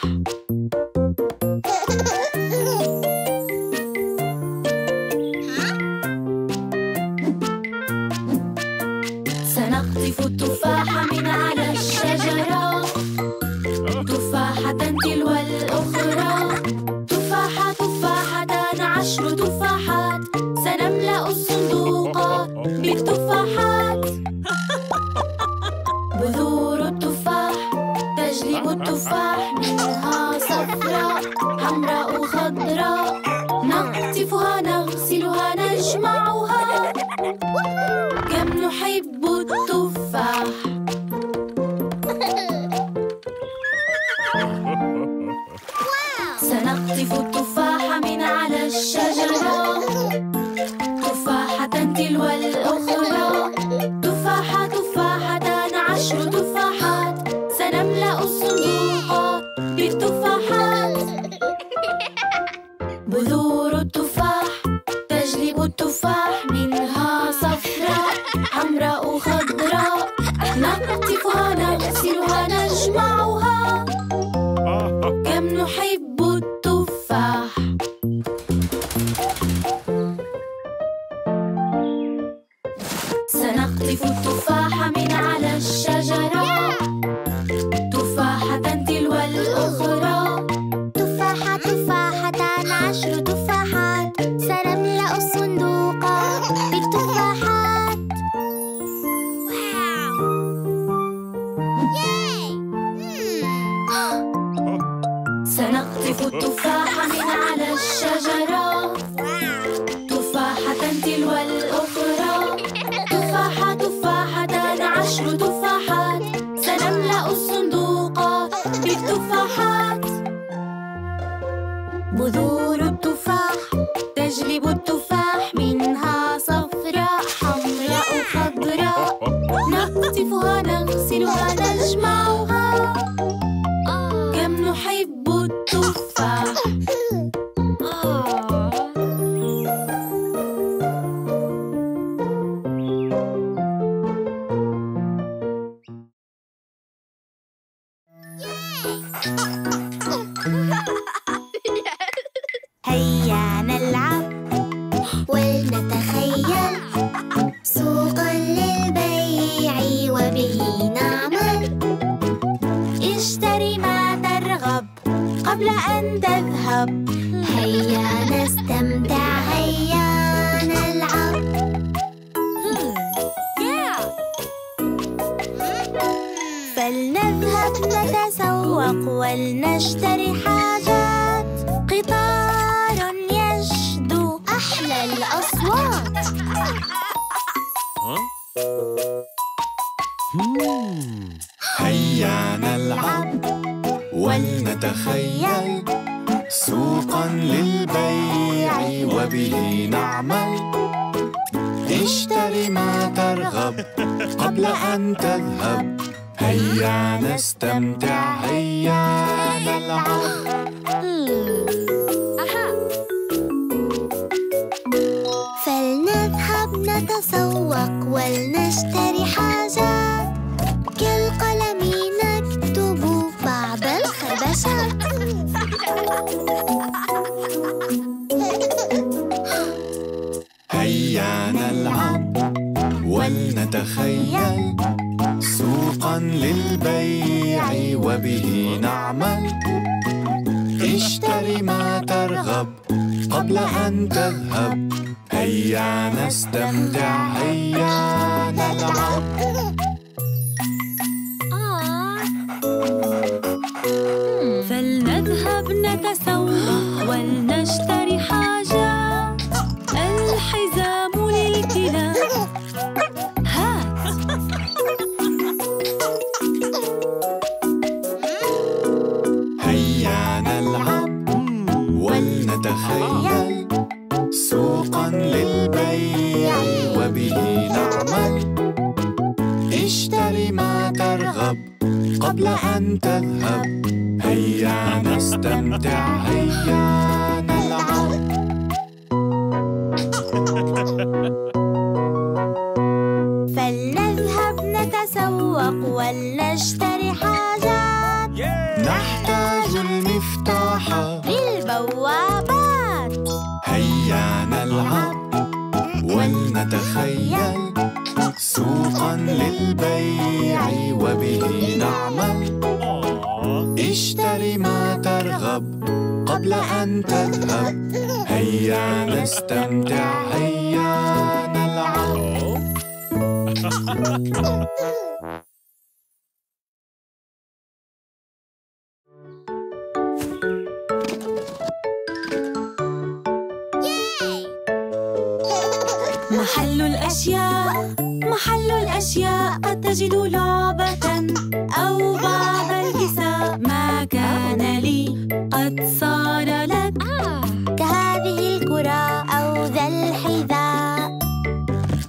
سنقطف التفاح من على الشجرة، تفاحة تلو الأخرى. تفاحة تفاحتان، عشر تفاحات. سنملأ الصندوق بالتفاحات. بذور التفاح تجلب نجيب التفاح منها صفراء حمراء وخضراء، نقطفها نغسلها نجمعها، كم نحب التفاح. سنقطف التفاح من على الشجرة تفاحة تلو الأخرى، تفاحة تفاحتان عشر تفاحات، سنملأ الصندوق بالتفاحات. بذور التفاح تجلب التفاح منها صفراء حمراء خضراء، نقطفها نغسلها نجمعها، كم نحب التفاح. سنقطف التفاح من على الشجرة تفاحة تلو الأخرى، تفاحة تفاحتان عشر تفاحات، سنملأ الصندوق بالتفاحات. سنقطف التفاح من على الشجرة تفاحة تلو الأخرى، تفاحة تفاحتان عشر تفاحات، سنملأ الصندوق بالتفاحات. بذور التفاح تجلب التفاح منها صفراء حمراء خضراء، نقطفها نغسلها نجمعها، كم نحب التفاح. هيا نلعب ولنتخيل سوقا للبيع وبه نعمل. اشتري ما ترغب قبل أن تذهب، هيا نستمتع هيا نلعب. فلنذهب نتسوق ولنشتري حاجات، قطار يشدو أحلى الأصوات. هيا نلعب ولنتخيل سوقا للبيع وبه نعمل. اشتري ما ترغب قبل أن تذهب، هيا نستمتع هيا نلعب. فلنذهب نتسوق ولنشتري حاجات، كالقلم نكتب بعض الخدشات. هيا نلعب ولنتخيل سوقا للبيع وبه نعمل. اشتري ما ترغب قبل أن تذهب، هيا نستمتع هيا نلعب. فلنذهب نتسوق ولنشتري حاجة، الحزام للكلاب هات. تخيل سوقا للبيع وبه نعمل. اشتري ما ترغب قبل أن تذهب، هيا نستمتع هيا نلعب. فلنذهب نتسوق ولنشتري حاجات، نحتاج المفتاح بالبوابات. هيا نلعب ولنتخيل سوقا للبيع وبه نعمل. اشتري ما ترغب قبل أن تذهب، هيا نستمتع هيا نلعب. الأشياء، محل الأشياء، قد تجد لعبة أو بعض الكساء. ما كان لي قد صار لك، كهذه الكرة أو ذا الحذاء.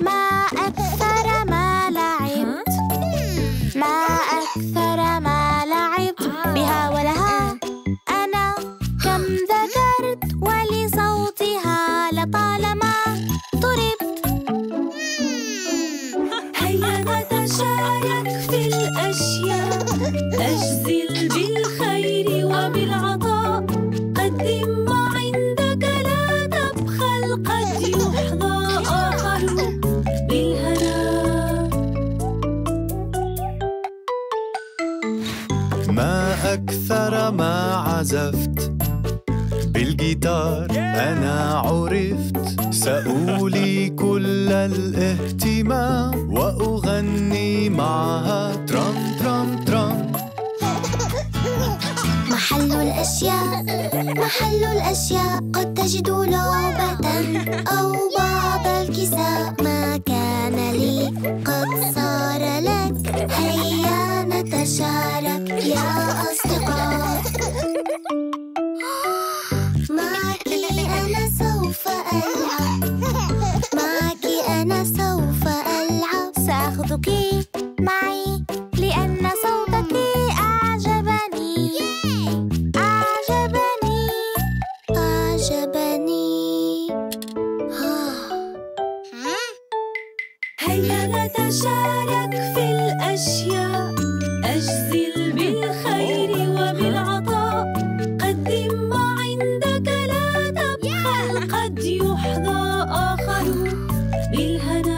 ما أكثر ما لعبت، ما أكثر ما لعبت بها ولها. أنا كم ذكرت ولصوتها لطالما ضربت. هيا نتشارك في الأشياء، أجزل بالخير وبالعطاء. قدم ما عندك لا تبخل، قد يحظى آخر بالهناء. ما أكثر ما عزفت، بالجيتار أنا عرفت. سأولي كل الاهتمام وأغني معها ترام ترام ترام. محل الأشياء، محل الأشياء، قد تجد لعبة أو بعض الكساء. ما كان لي قد صار لك، هيا نتشارك يا أصدقاء. معي لأن صوتك أعجبني، أعجبني، أعجبني. هيا نتشارك في الأشياء، أجزل بالخير وبالعطاء. قدم ما عندك لا تبخل، قد يحظى آخر بالهنا.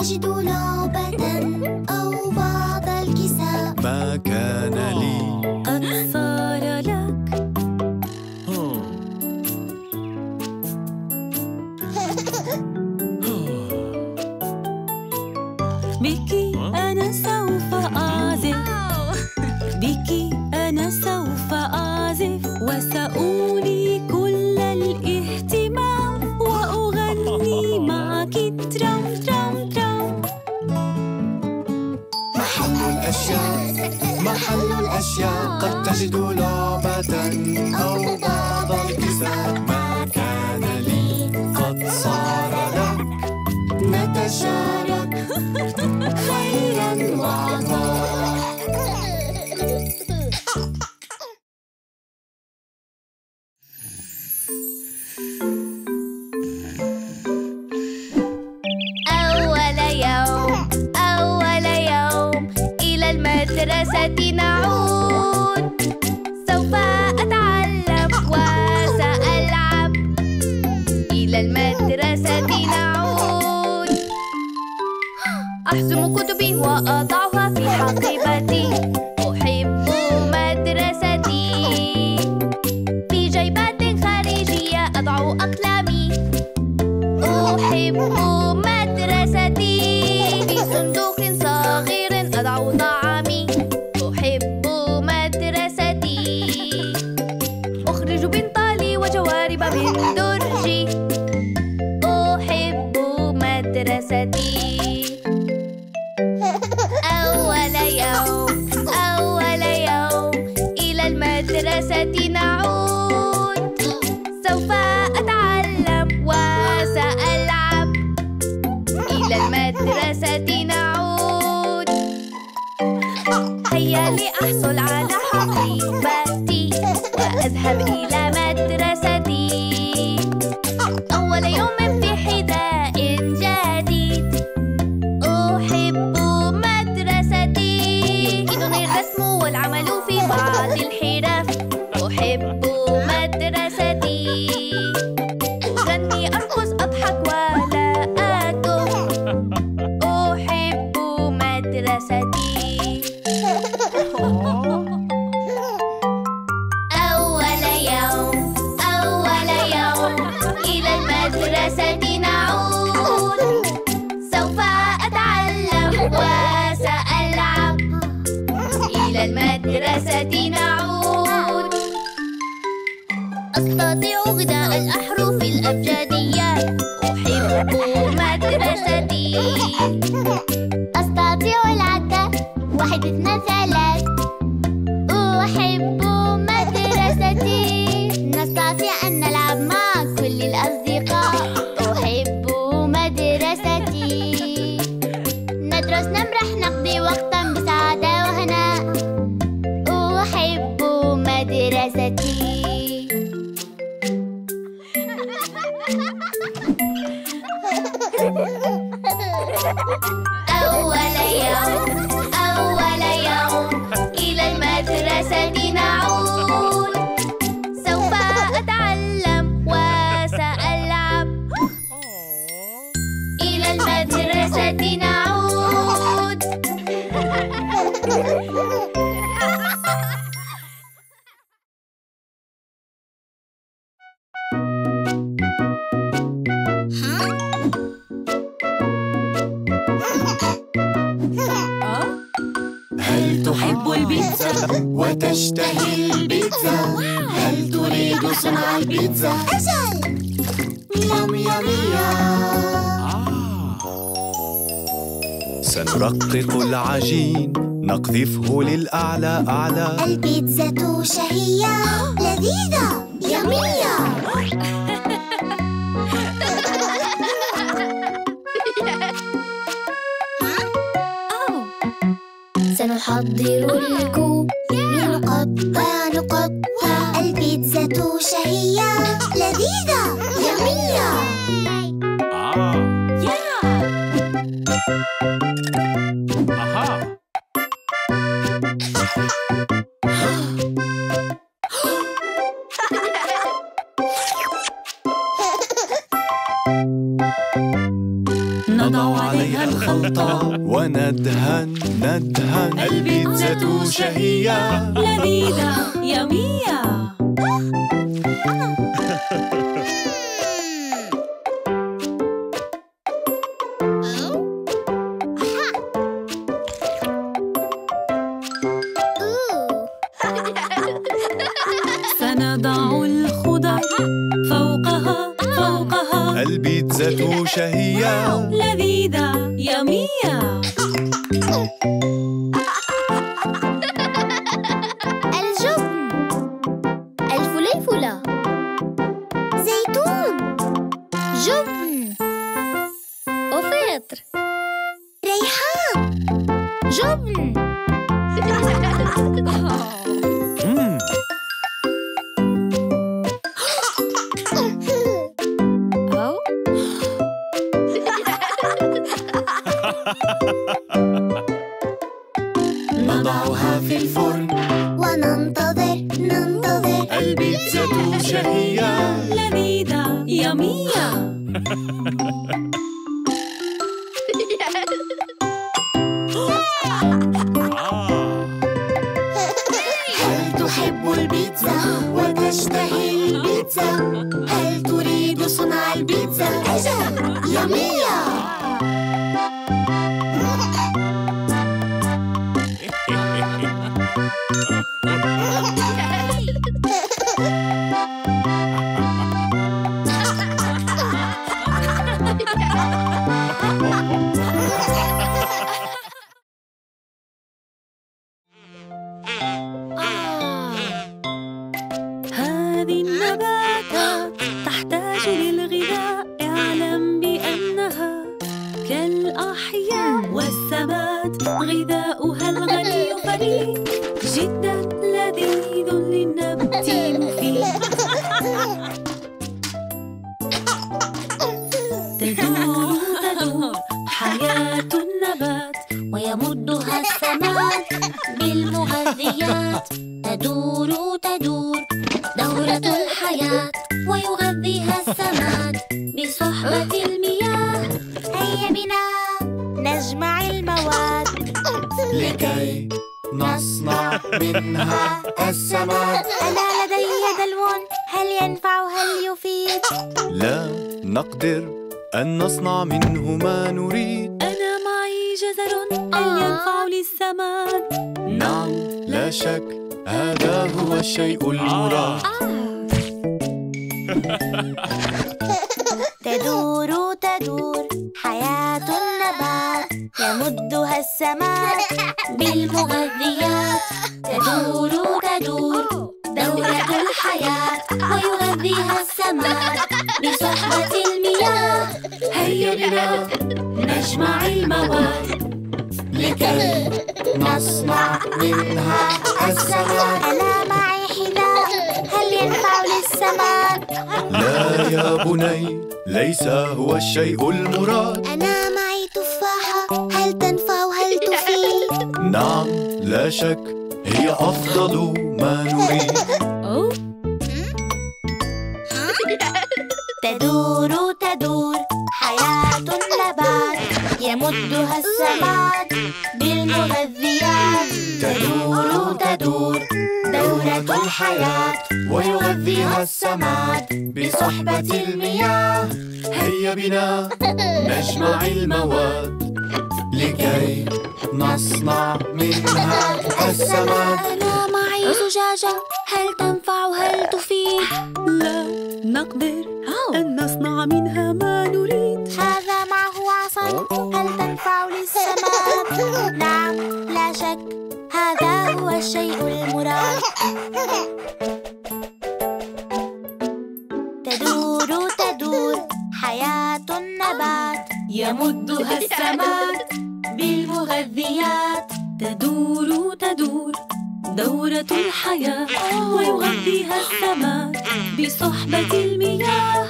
تجد لعبة أو بعض الكساء. ما كان لي قد صار لك. بك أنا سوف أعزف، بك أنا سوف أعزف، وسأولي كل الاهتمام وأغني معك ترام ترام ترام. محل الأشياء، قد تجد لعبة أو بعض الكساء. ما كان لي قد صار لك، نتشارك خيرا وعطاء. مدرستي نعود، سوف أتعلم وسألعب. إلى المدرسة نعود، أحزم كتبي وأضعها في حقيبتي. أحب مدرستي، في جيبات خارجية أضع أقلامي. أحب مدرستي، في صندوق صغير أضع طعامي. أحب مدرستي، أخرج بنطالي وجوارب من درجي. أحب مدرستي. أول يوم، أول يوم، إلى المدرسة نعود، سوف أتعلم وسألعب. إلى المدرسة نعود، هيا لأحصل على حقيبتي وأذهب إلى مدرستي. أول يوم في حذاء جديد، أحب مدرستي. يمكنني الرسم والعمل في بعض الحرف. أحب مدرستي. أغني، أرقص، أضحك ولا أكف. أحب مدرستي. أول يوم، أول يوم، إلى المدرسة أول يوم أول يوم إلى المدرسة نعود. سوف أتعلم وسألعب. إلى المدرسة نعود. وتشتهي البيتزا، هل تريد صنع البيتزا؟ أجل! يم يم يم. سنرقق العجين، نقذفه للأعلى أعلى. البيتزا شهية، لذيذة، يمية. سنحضر الكوب، نقطع نقطع. البيتزا شهية، لذيذة، يمية. نضع عليها الخلطة وندهن ندهن. البيتزا شهية، لذيذة، يمية. سنضع الخضر فوقها فوقها. البيتزا شهية، لذيذة، يمية. نضعها في الفرن وننتظر ننتظر. البيتزا شهية، لذيذة، يمية. هل تحب البيتزا وتشتهي البيتزا؟ هل تريد صنع البيتزا؟ أجل! يمية. لا يا بني، ليس هو الشيء المراد. أنا معي تفاحة، هل تنفع هل تفيد؟ نعم، لا شك، هي أفضل ما نريد. تدور تدور حياة النبات، يمدها السماد بالمغذيات. تدور تدور دورة الحياة، ويغذيها السماد بصحبة المياه. هيا بنا نجمع المواد لكي نصنع منها السماد. أنا معي زجاجة، هل تنفع هل تفيد؟ لا نقدر أن نصنع منها ما نريد. هذا معه عصا، هل تنفع للسماد؟ نعم لا شك، هذا هو الشيء المراد. تدور تدور حياة النبات، يمدها السماد بالمغذيات. تدور تدور دورة الحياة، ويغذيها السماد بصحبة المياه.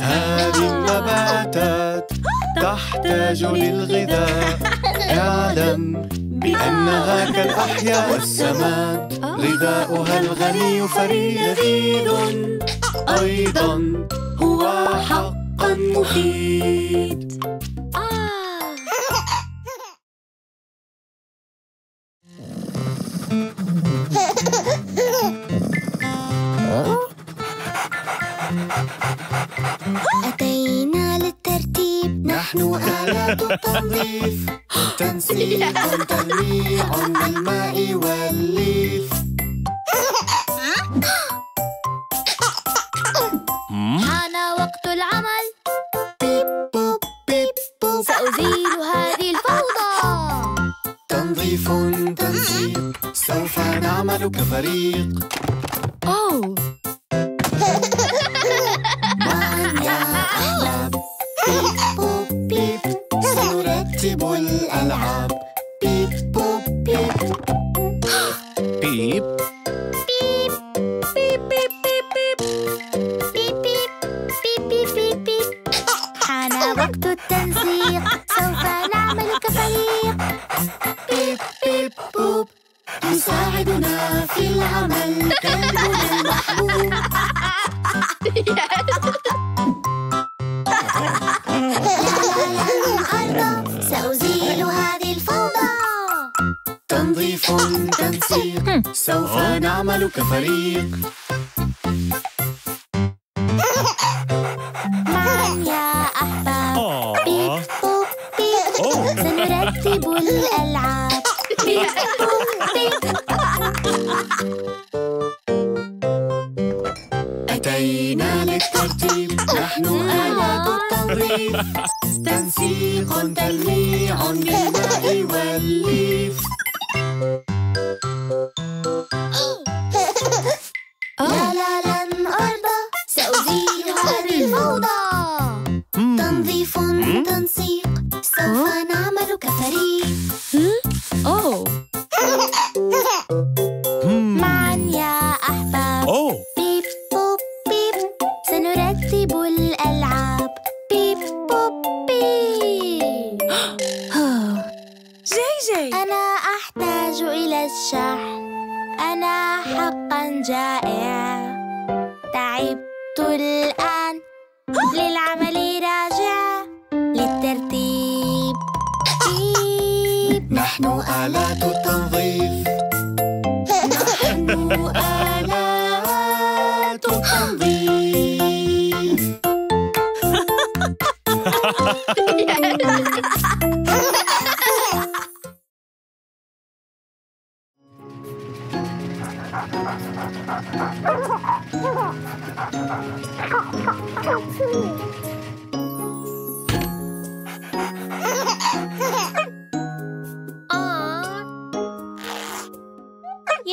هذه النباتات تحتاج للغذاء، اعلم بأنها كالأحياء. والسماد غذاؤها الغني فريد، أيضا هو حقا مفيد. أتينا للترتيب، نحن آلات التنظيف. تنسيق تنويع بالماء والليف. حان وقت العمل. بيب بوب بيب بوب، سأزيل هذه الفوضى. تنظيف تنسيق، سوف نعمل كفريق. أوه الألعاب. بيب بوب بيب بيب بيب بيب بيب بيب بيب بيب بيب بيب. حان وقت التنسيق، سوف نعمل كفريق. بيب بيب بوب يساعدنا في العمل كلبنا المحبوب. تنسيق، سوف نعمل كفريق. معاً يا أحباب. بيب بوب بيب، سنرتب الألعاب. بيب بوب بيب. أتينا للترتيب، نحن آلات التنظيف. تنسيق تلميع بالماء والليف. لا لا لن أرضى، سأزيل هذه الفوضى. تنظيف تنسيق، سوف نعمل كفريق. معا يا أحباب. بيب بوب بيب، سنرتب الألعاب. بيب بوب بيب. جاي جاي، أنا أحتاج إلى الشحن، أنا حقا جائع. تعبت الآن، للعمل راجع للترتيب. بيب. نحن آلات التنظيف. نحن آلات التنظيف.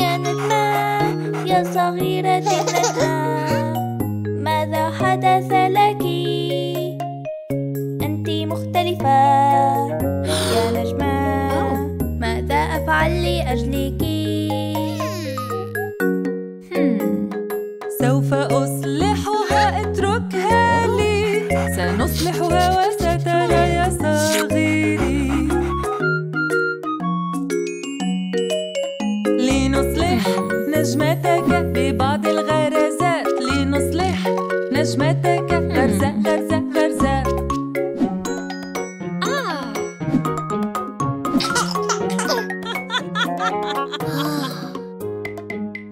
يا ندمان يا صغيرة الندمان، ماذا حدث لك؟ أنت مختلفة يا نجمة، ماذا أفعل لأجلك؟ سوف أصلح هوستنا يا صغيري، لنصلح نجمتك ببعض الغرزات، لنصلح نجمتك غرزة غرزة غرزة.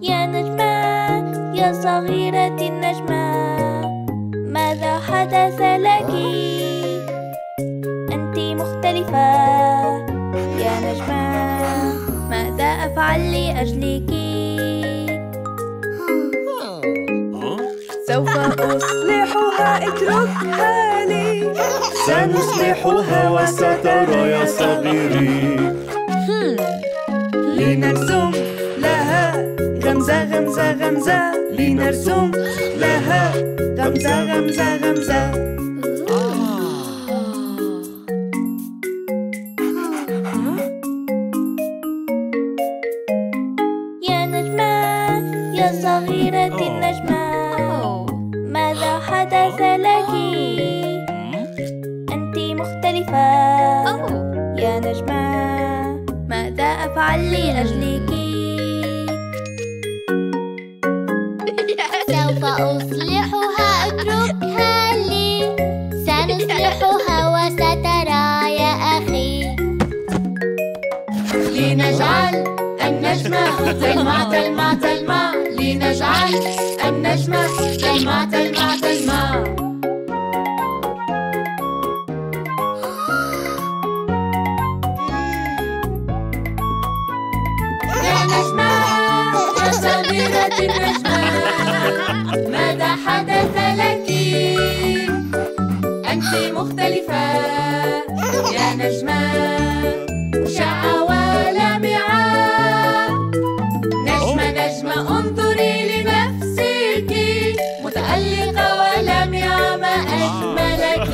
يا نجمة يا صغيرة النجمة، ماذا حدث لك؟ أنت مختلفة يا نجمة، ماذا أفعل لأجلك؟ سوف أصلحها، اتركها لي، سنصلحها وسترى يا صغيري. لنرسم لها غمزة غمزة غمزة، لنرسم لها غمزة غمزة غمزة. يا نجمة يا صغيرة النجمة، ماذا حدث لك؟ أنت مختلفة يا نجمة، ماذا أفعل لأجلك؟ سوف أصلحها، اتركها لي، سنصلحها وسترى يا أخي. لنجعل النجمة تلمع تلمع تلمع، لنجعل النجمة تلمع تلمع تلمع. يا نجمة يا صغيرة النجمة، ماذا حدث لك؟ أنت مختلفة يا نجمة، مشعة ولامعة. نجمة نجمة انظري لنفسك، متألقة ولامعة، ما أجملك.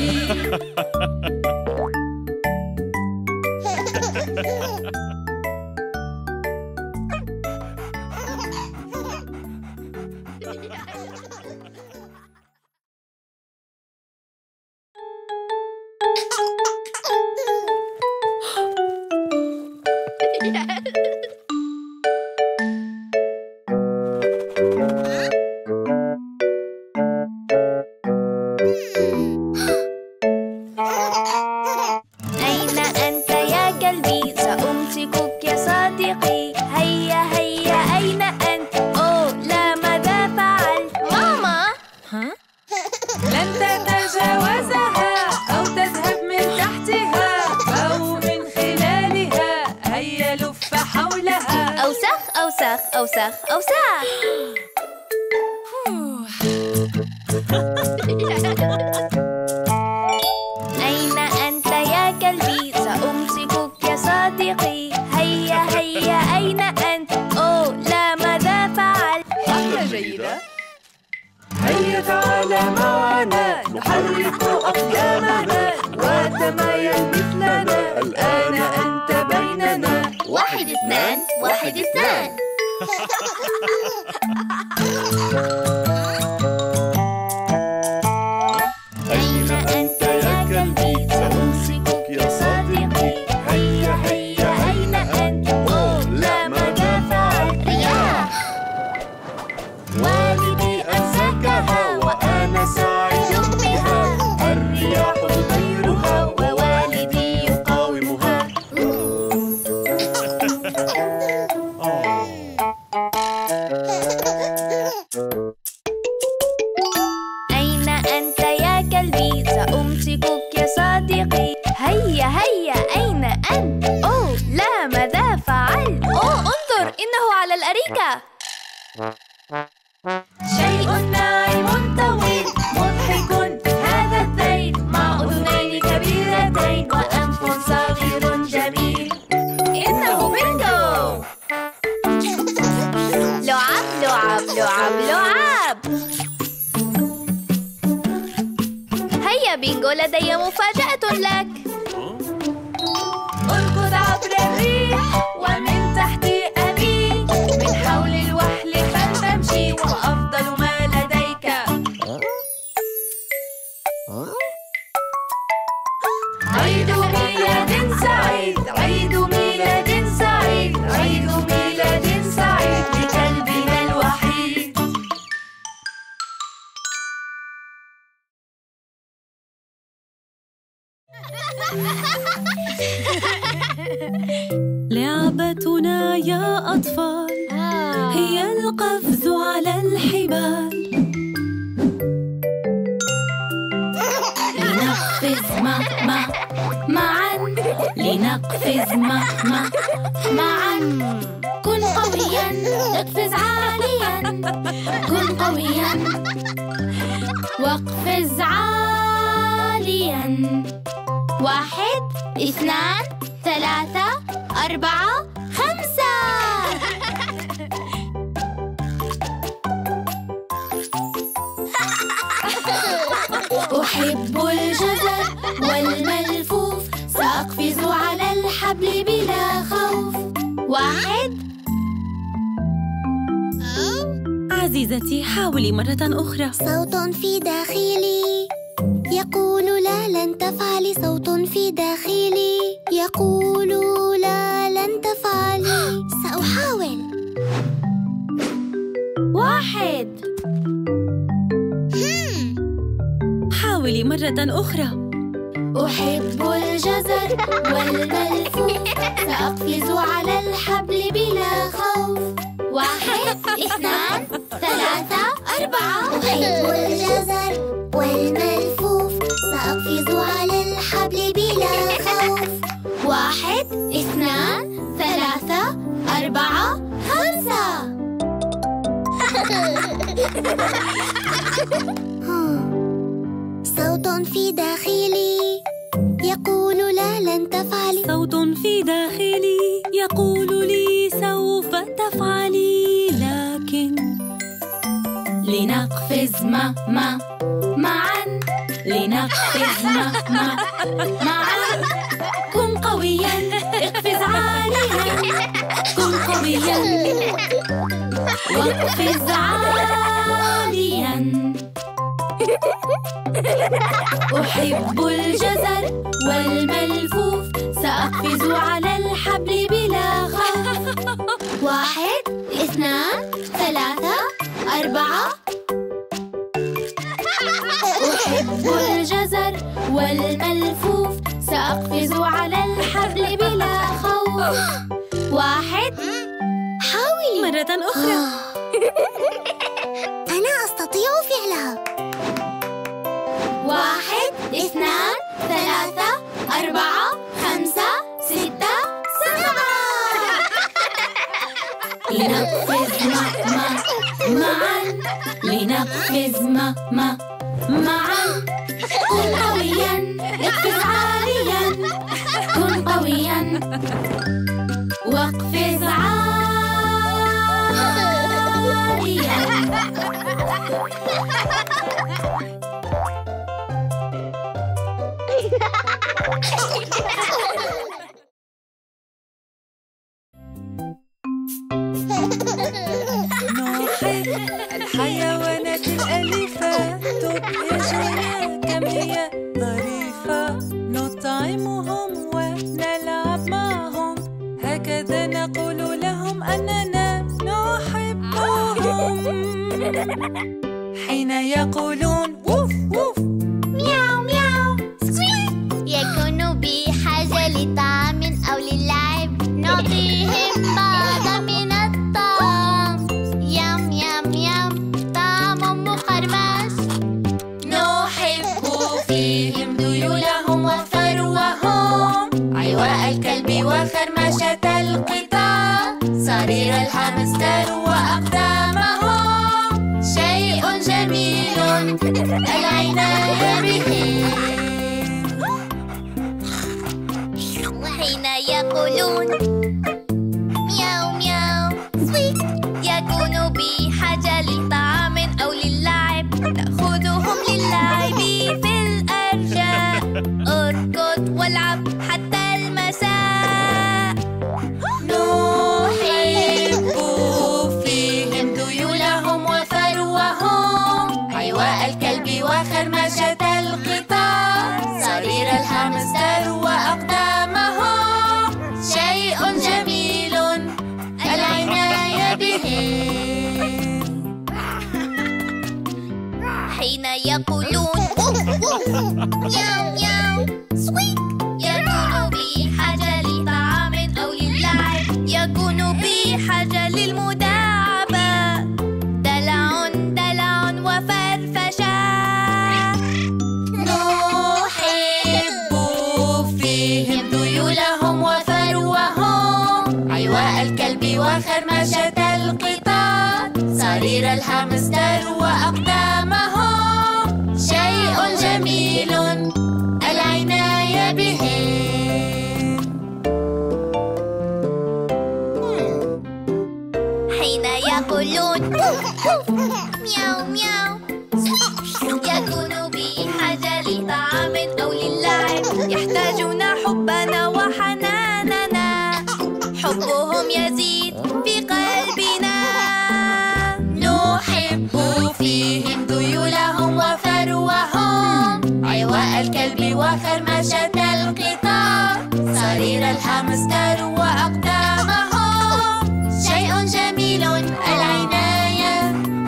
لعبتنا يا أطفال هي القفز على الحبال. لنقفز ما ما معا، لنقفز ما ما معا. كن قويا، اقفز عاليا، كن قويا واقفز عاليا. واحد، اثنان، ثلاثة، أربعة، خمسة. أحب الجزر والملفوف، سأقفز على الحبل بلا خوف. واحد. عزيزتي حاولي مرة أخرى. صوت في داخلي يقول لا لن تفعلي، صوت في داخلي يقول لا لن تفعلي. سأحاول. واحد. حاولي مرة أخرى. أحب الجزر والملفوف، سأقفز على الحبل بلا خوف. واحد، اثنان، ثلاثة، أربعة. أحب الجزر والملفوف، سأقفز على الحبل بلا خوف. واحد، اثنان، ثلاثة، أربعة، خمسة. صوت في داخلي يقول لا لن تفعلي، صوت في داخلي يقول لي سوف تفعلي. لكن لنقفز ما ما معا، لنقفز ما ما معا. كن قويا، اقفز عاليا، كن قويا واقفز عاليا. أحب الجزر والملفوف، سأقفز على الحبل بلا خوف. واحد، اثنان، ثلاثة، أربعة. أحب الجزر والملفوف، سأقفز على الحبل بلا خوف. واحد. حاولي مرة أخرى. أنا أستطيع فعلها. واحد، اثنان، ثلاثة، أربعة، خمسة، ستة، سبعة. لنقفز ما ما معا، لنقفز ما ما معا. كن قويا، اقفز عاليا، كن قويا واقفز عاليا. نحب الحيوانات الأليفة، تبهجنا كم هي ظريفة. نطعمهم ونلعب معهم، هكذا نقول لهم أننا نحبهم. حين يقولون ووف ووف، مياو مياو، سكويك، يكون بحاجة لطعام أو للعب. نعطيهم بعض من الطعام. يم يم يم، طعام مقرمش. نحب فيهم ديولهم وثروهم، عواء الكلب وخرمشة القطار، صرير الهامستر وأقدامهم. شيء جميل العناية به. حين يقولون مياو مياو، سويك، يكون بحاجة لطعام أو للعب. نأخذهم للعب في الأرجاء، اركض والعب حتى المساء. نحب فيهم ديولهم وثروهم، عواء الكلب وخرمشة القطار، صرير الهامستر وأقدام. حين يقولون مياو مياو، سويك، هرمشة القطار، صرير الهامستر وأقدامه شيء جميل العناية به. حين يقولون مياو مياو يكون بحاجة لطعام أو للعب، يحتاجون حبنا وحناننا، حبهم يزيد في قلبنا. نحب فيهم ذيولهم وفروهم، عواء الكلب وخرمشة القطار، صرير الهامستر وأقدامه شيء جميل العناية بهم.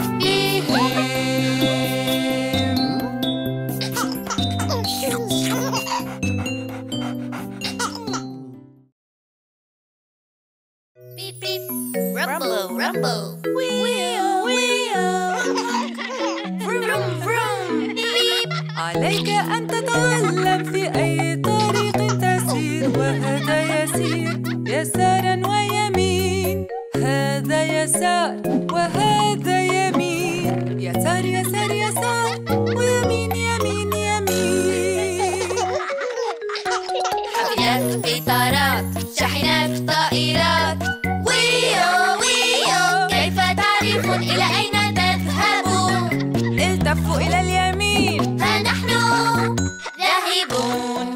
بيب بيب رامبو رامبو ويو ويو فروم فروم بيب. عليك أن تتعلم في أي طريق تسير، وهذا يسير يسارا ويمين، هذا يسار وهذا يمين، يسار يسار يسار ويمين يمين يمين. حافلات قطارات، شاحنات طائرات، ويو ويو كيف تعرفون إلى أين تذهبون؟ التفوا إلى اليمين ها نحن ذاهبون.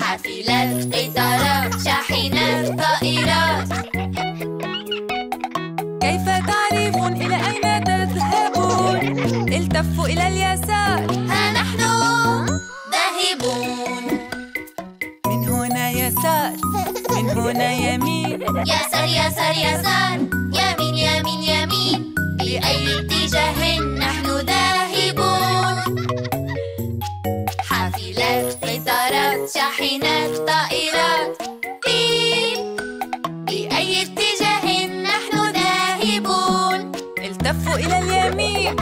حافلات قطارات، شاحنات طائرات، كيف تعرفون إلى أين تذهبون؟ التفوا إلى اليسار ها نحن ذاهبون. من هنا يسار، من هنا يمين، يسار يسار يسار يمين يمين يمين، بأي اتجاه نحن ذاهبون؟ حافلات قطارات، شاحنات طائرات، بيب بأي اتجاه نحن ذاهبون؟ التفوا إلى اليمين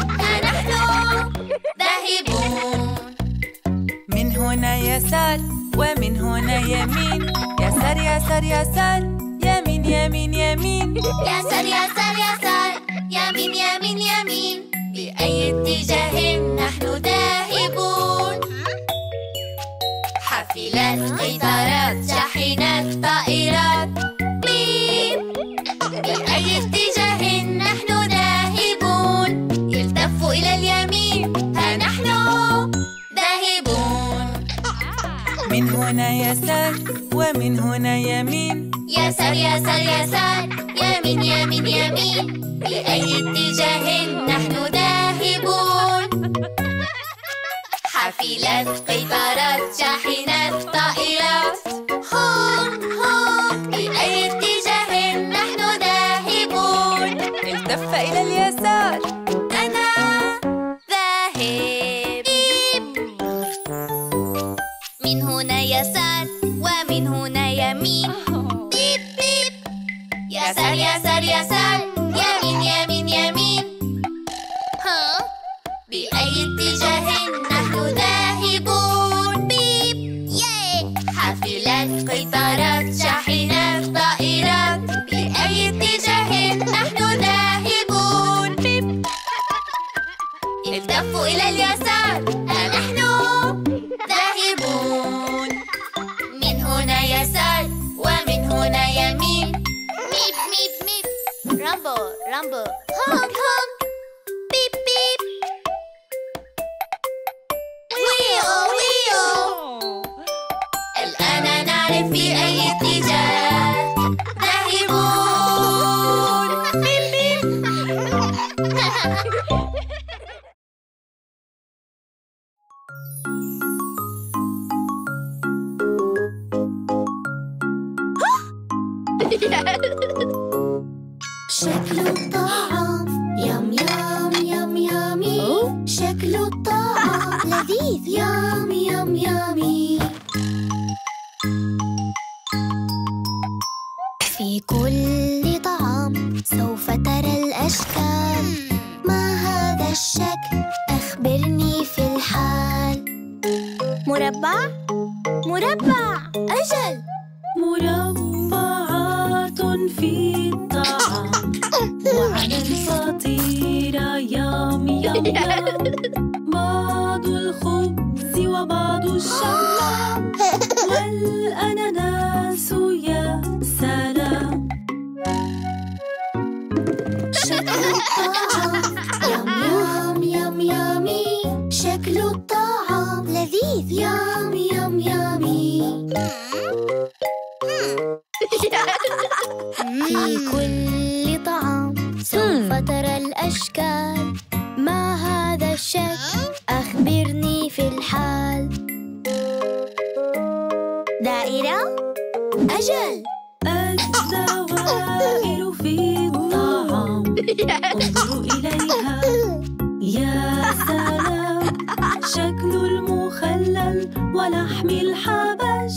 ها نحن ذاهبون. من هنا يسار، ومن هنا يمين، يسار يسار يسار يمين يمين يمين، يسار يسار يسار يمين يمين يمين، بأي اتجاه نحن ذاهبون؟ حافلات قطارات، شاحنات طائرات، بيب بأي اتجاه نحن ذاهبون؟ يلتف إلى اليمين ها نحن ذاهبون. من هنا يسار، ومن هنا يمين، يسار يسار يسار يمين يمين يمين، بأي اتجاه نحن ذاهبون؟ حافلات قطارات، شاحنات طائرات، هوب هوب بأي اتجاه نحن ذاهبون؟ التف إلى اليسار أنا ذاهب. من هنا يسار، ومن هنا يمين، بيب بيب يسار يسار يسار يمين يمين يمين، ها بأي اتجاه نحن ذاهبون؟ بيب ياي. حافلات قطارات، شاحنات طائرات، بأي اتجاه نحن ذاهبون؟ بيب التفوا إلى اليسار ها نحن ذاهبون. من هنا يسار، ومن هنا يمين، ميب ميب ميب رامبو رامبو هوب هوب بيب بيب ويو ويو. الآن نعرف في أي اتجاه ذاهبون. بيب بيب شكل الطعام يم يم يم يامي، شكل الطعام لذيذ يم يم يامي. في كل طعام سوف ترى الأشكال، ما هذا الشكل؟ أخبرني في الحال. مربع مربع أجل، مربعات في الطعام. بعض الخبز وبعض الشمع والأناناس يا سلام. شكل الطعام يم يم يم يمي، شكل الطعام لذيذ يم يم يمي. في كل طعام سوف ترى الأشكال، ما هذا الشكل؟ أخبرني في الحال. دائرة أجل. الدوائر في الطعام انظر إليها يا سلام. شكل المخلل ولحم الحبش،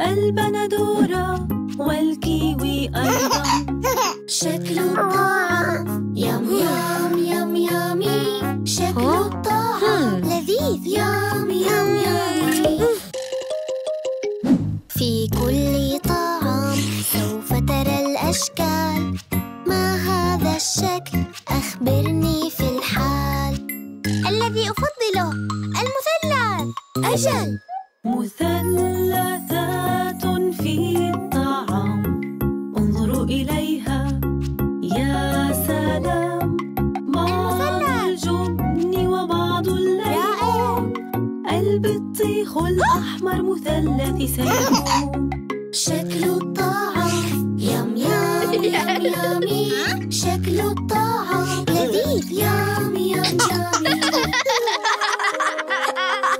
البندورة والكيوي أيضا. شكل الطعام يم يم يم يمي، شكل الطعام لذيذ يم يم يمي. في كل طعام سوف ترى الأشكال، ما هذا الشكل؟ أخبرني في الحال. الذي أفضله المثلث. أجل. مثلثات في الطعام انظروا إليها يا سلام. بعض الجبن وبعض الليمون، البطيخ الأحمر مثلث سيكون. شكل الطعام يم يم يم يمي، شكل الطعام لذيذ يم يم يمي.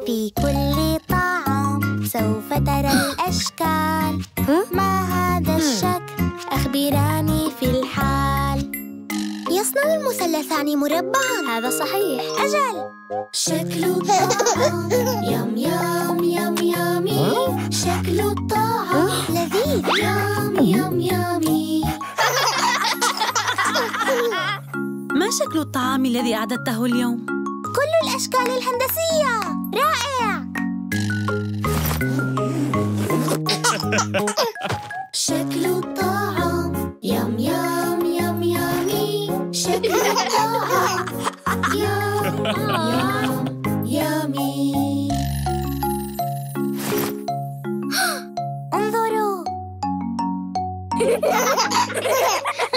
في كل سوف ترى الأشكال، ما هذا الشكل؟ أخبراني في الحال. يصنع المثلثان مربعاً. هذا صحيح. أجل. شكل الطعام يم يم يم يمي، شكل الطعام لذيذ يم يم يمي. ما شكل الطعام الذي أعددته اليوم؟ كل الأشكال الهندسية. رائع. شكل الطعام يم يم يم يمي، شكل الطعام يم يم يمي. انظروا.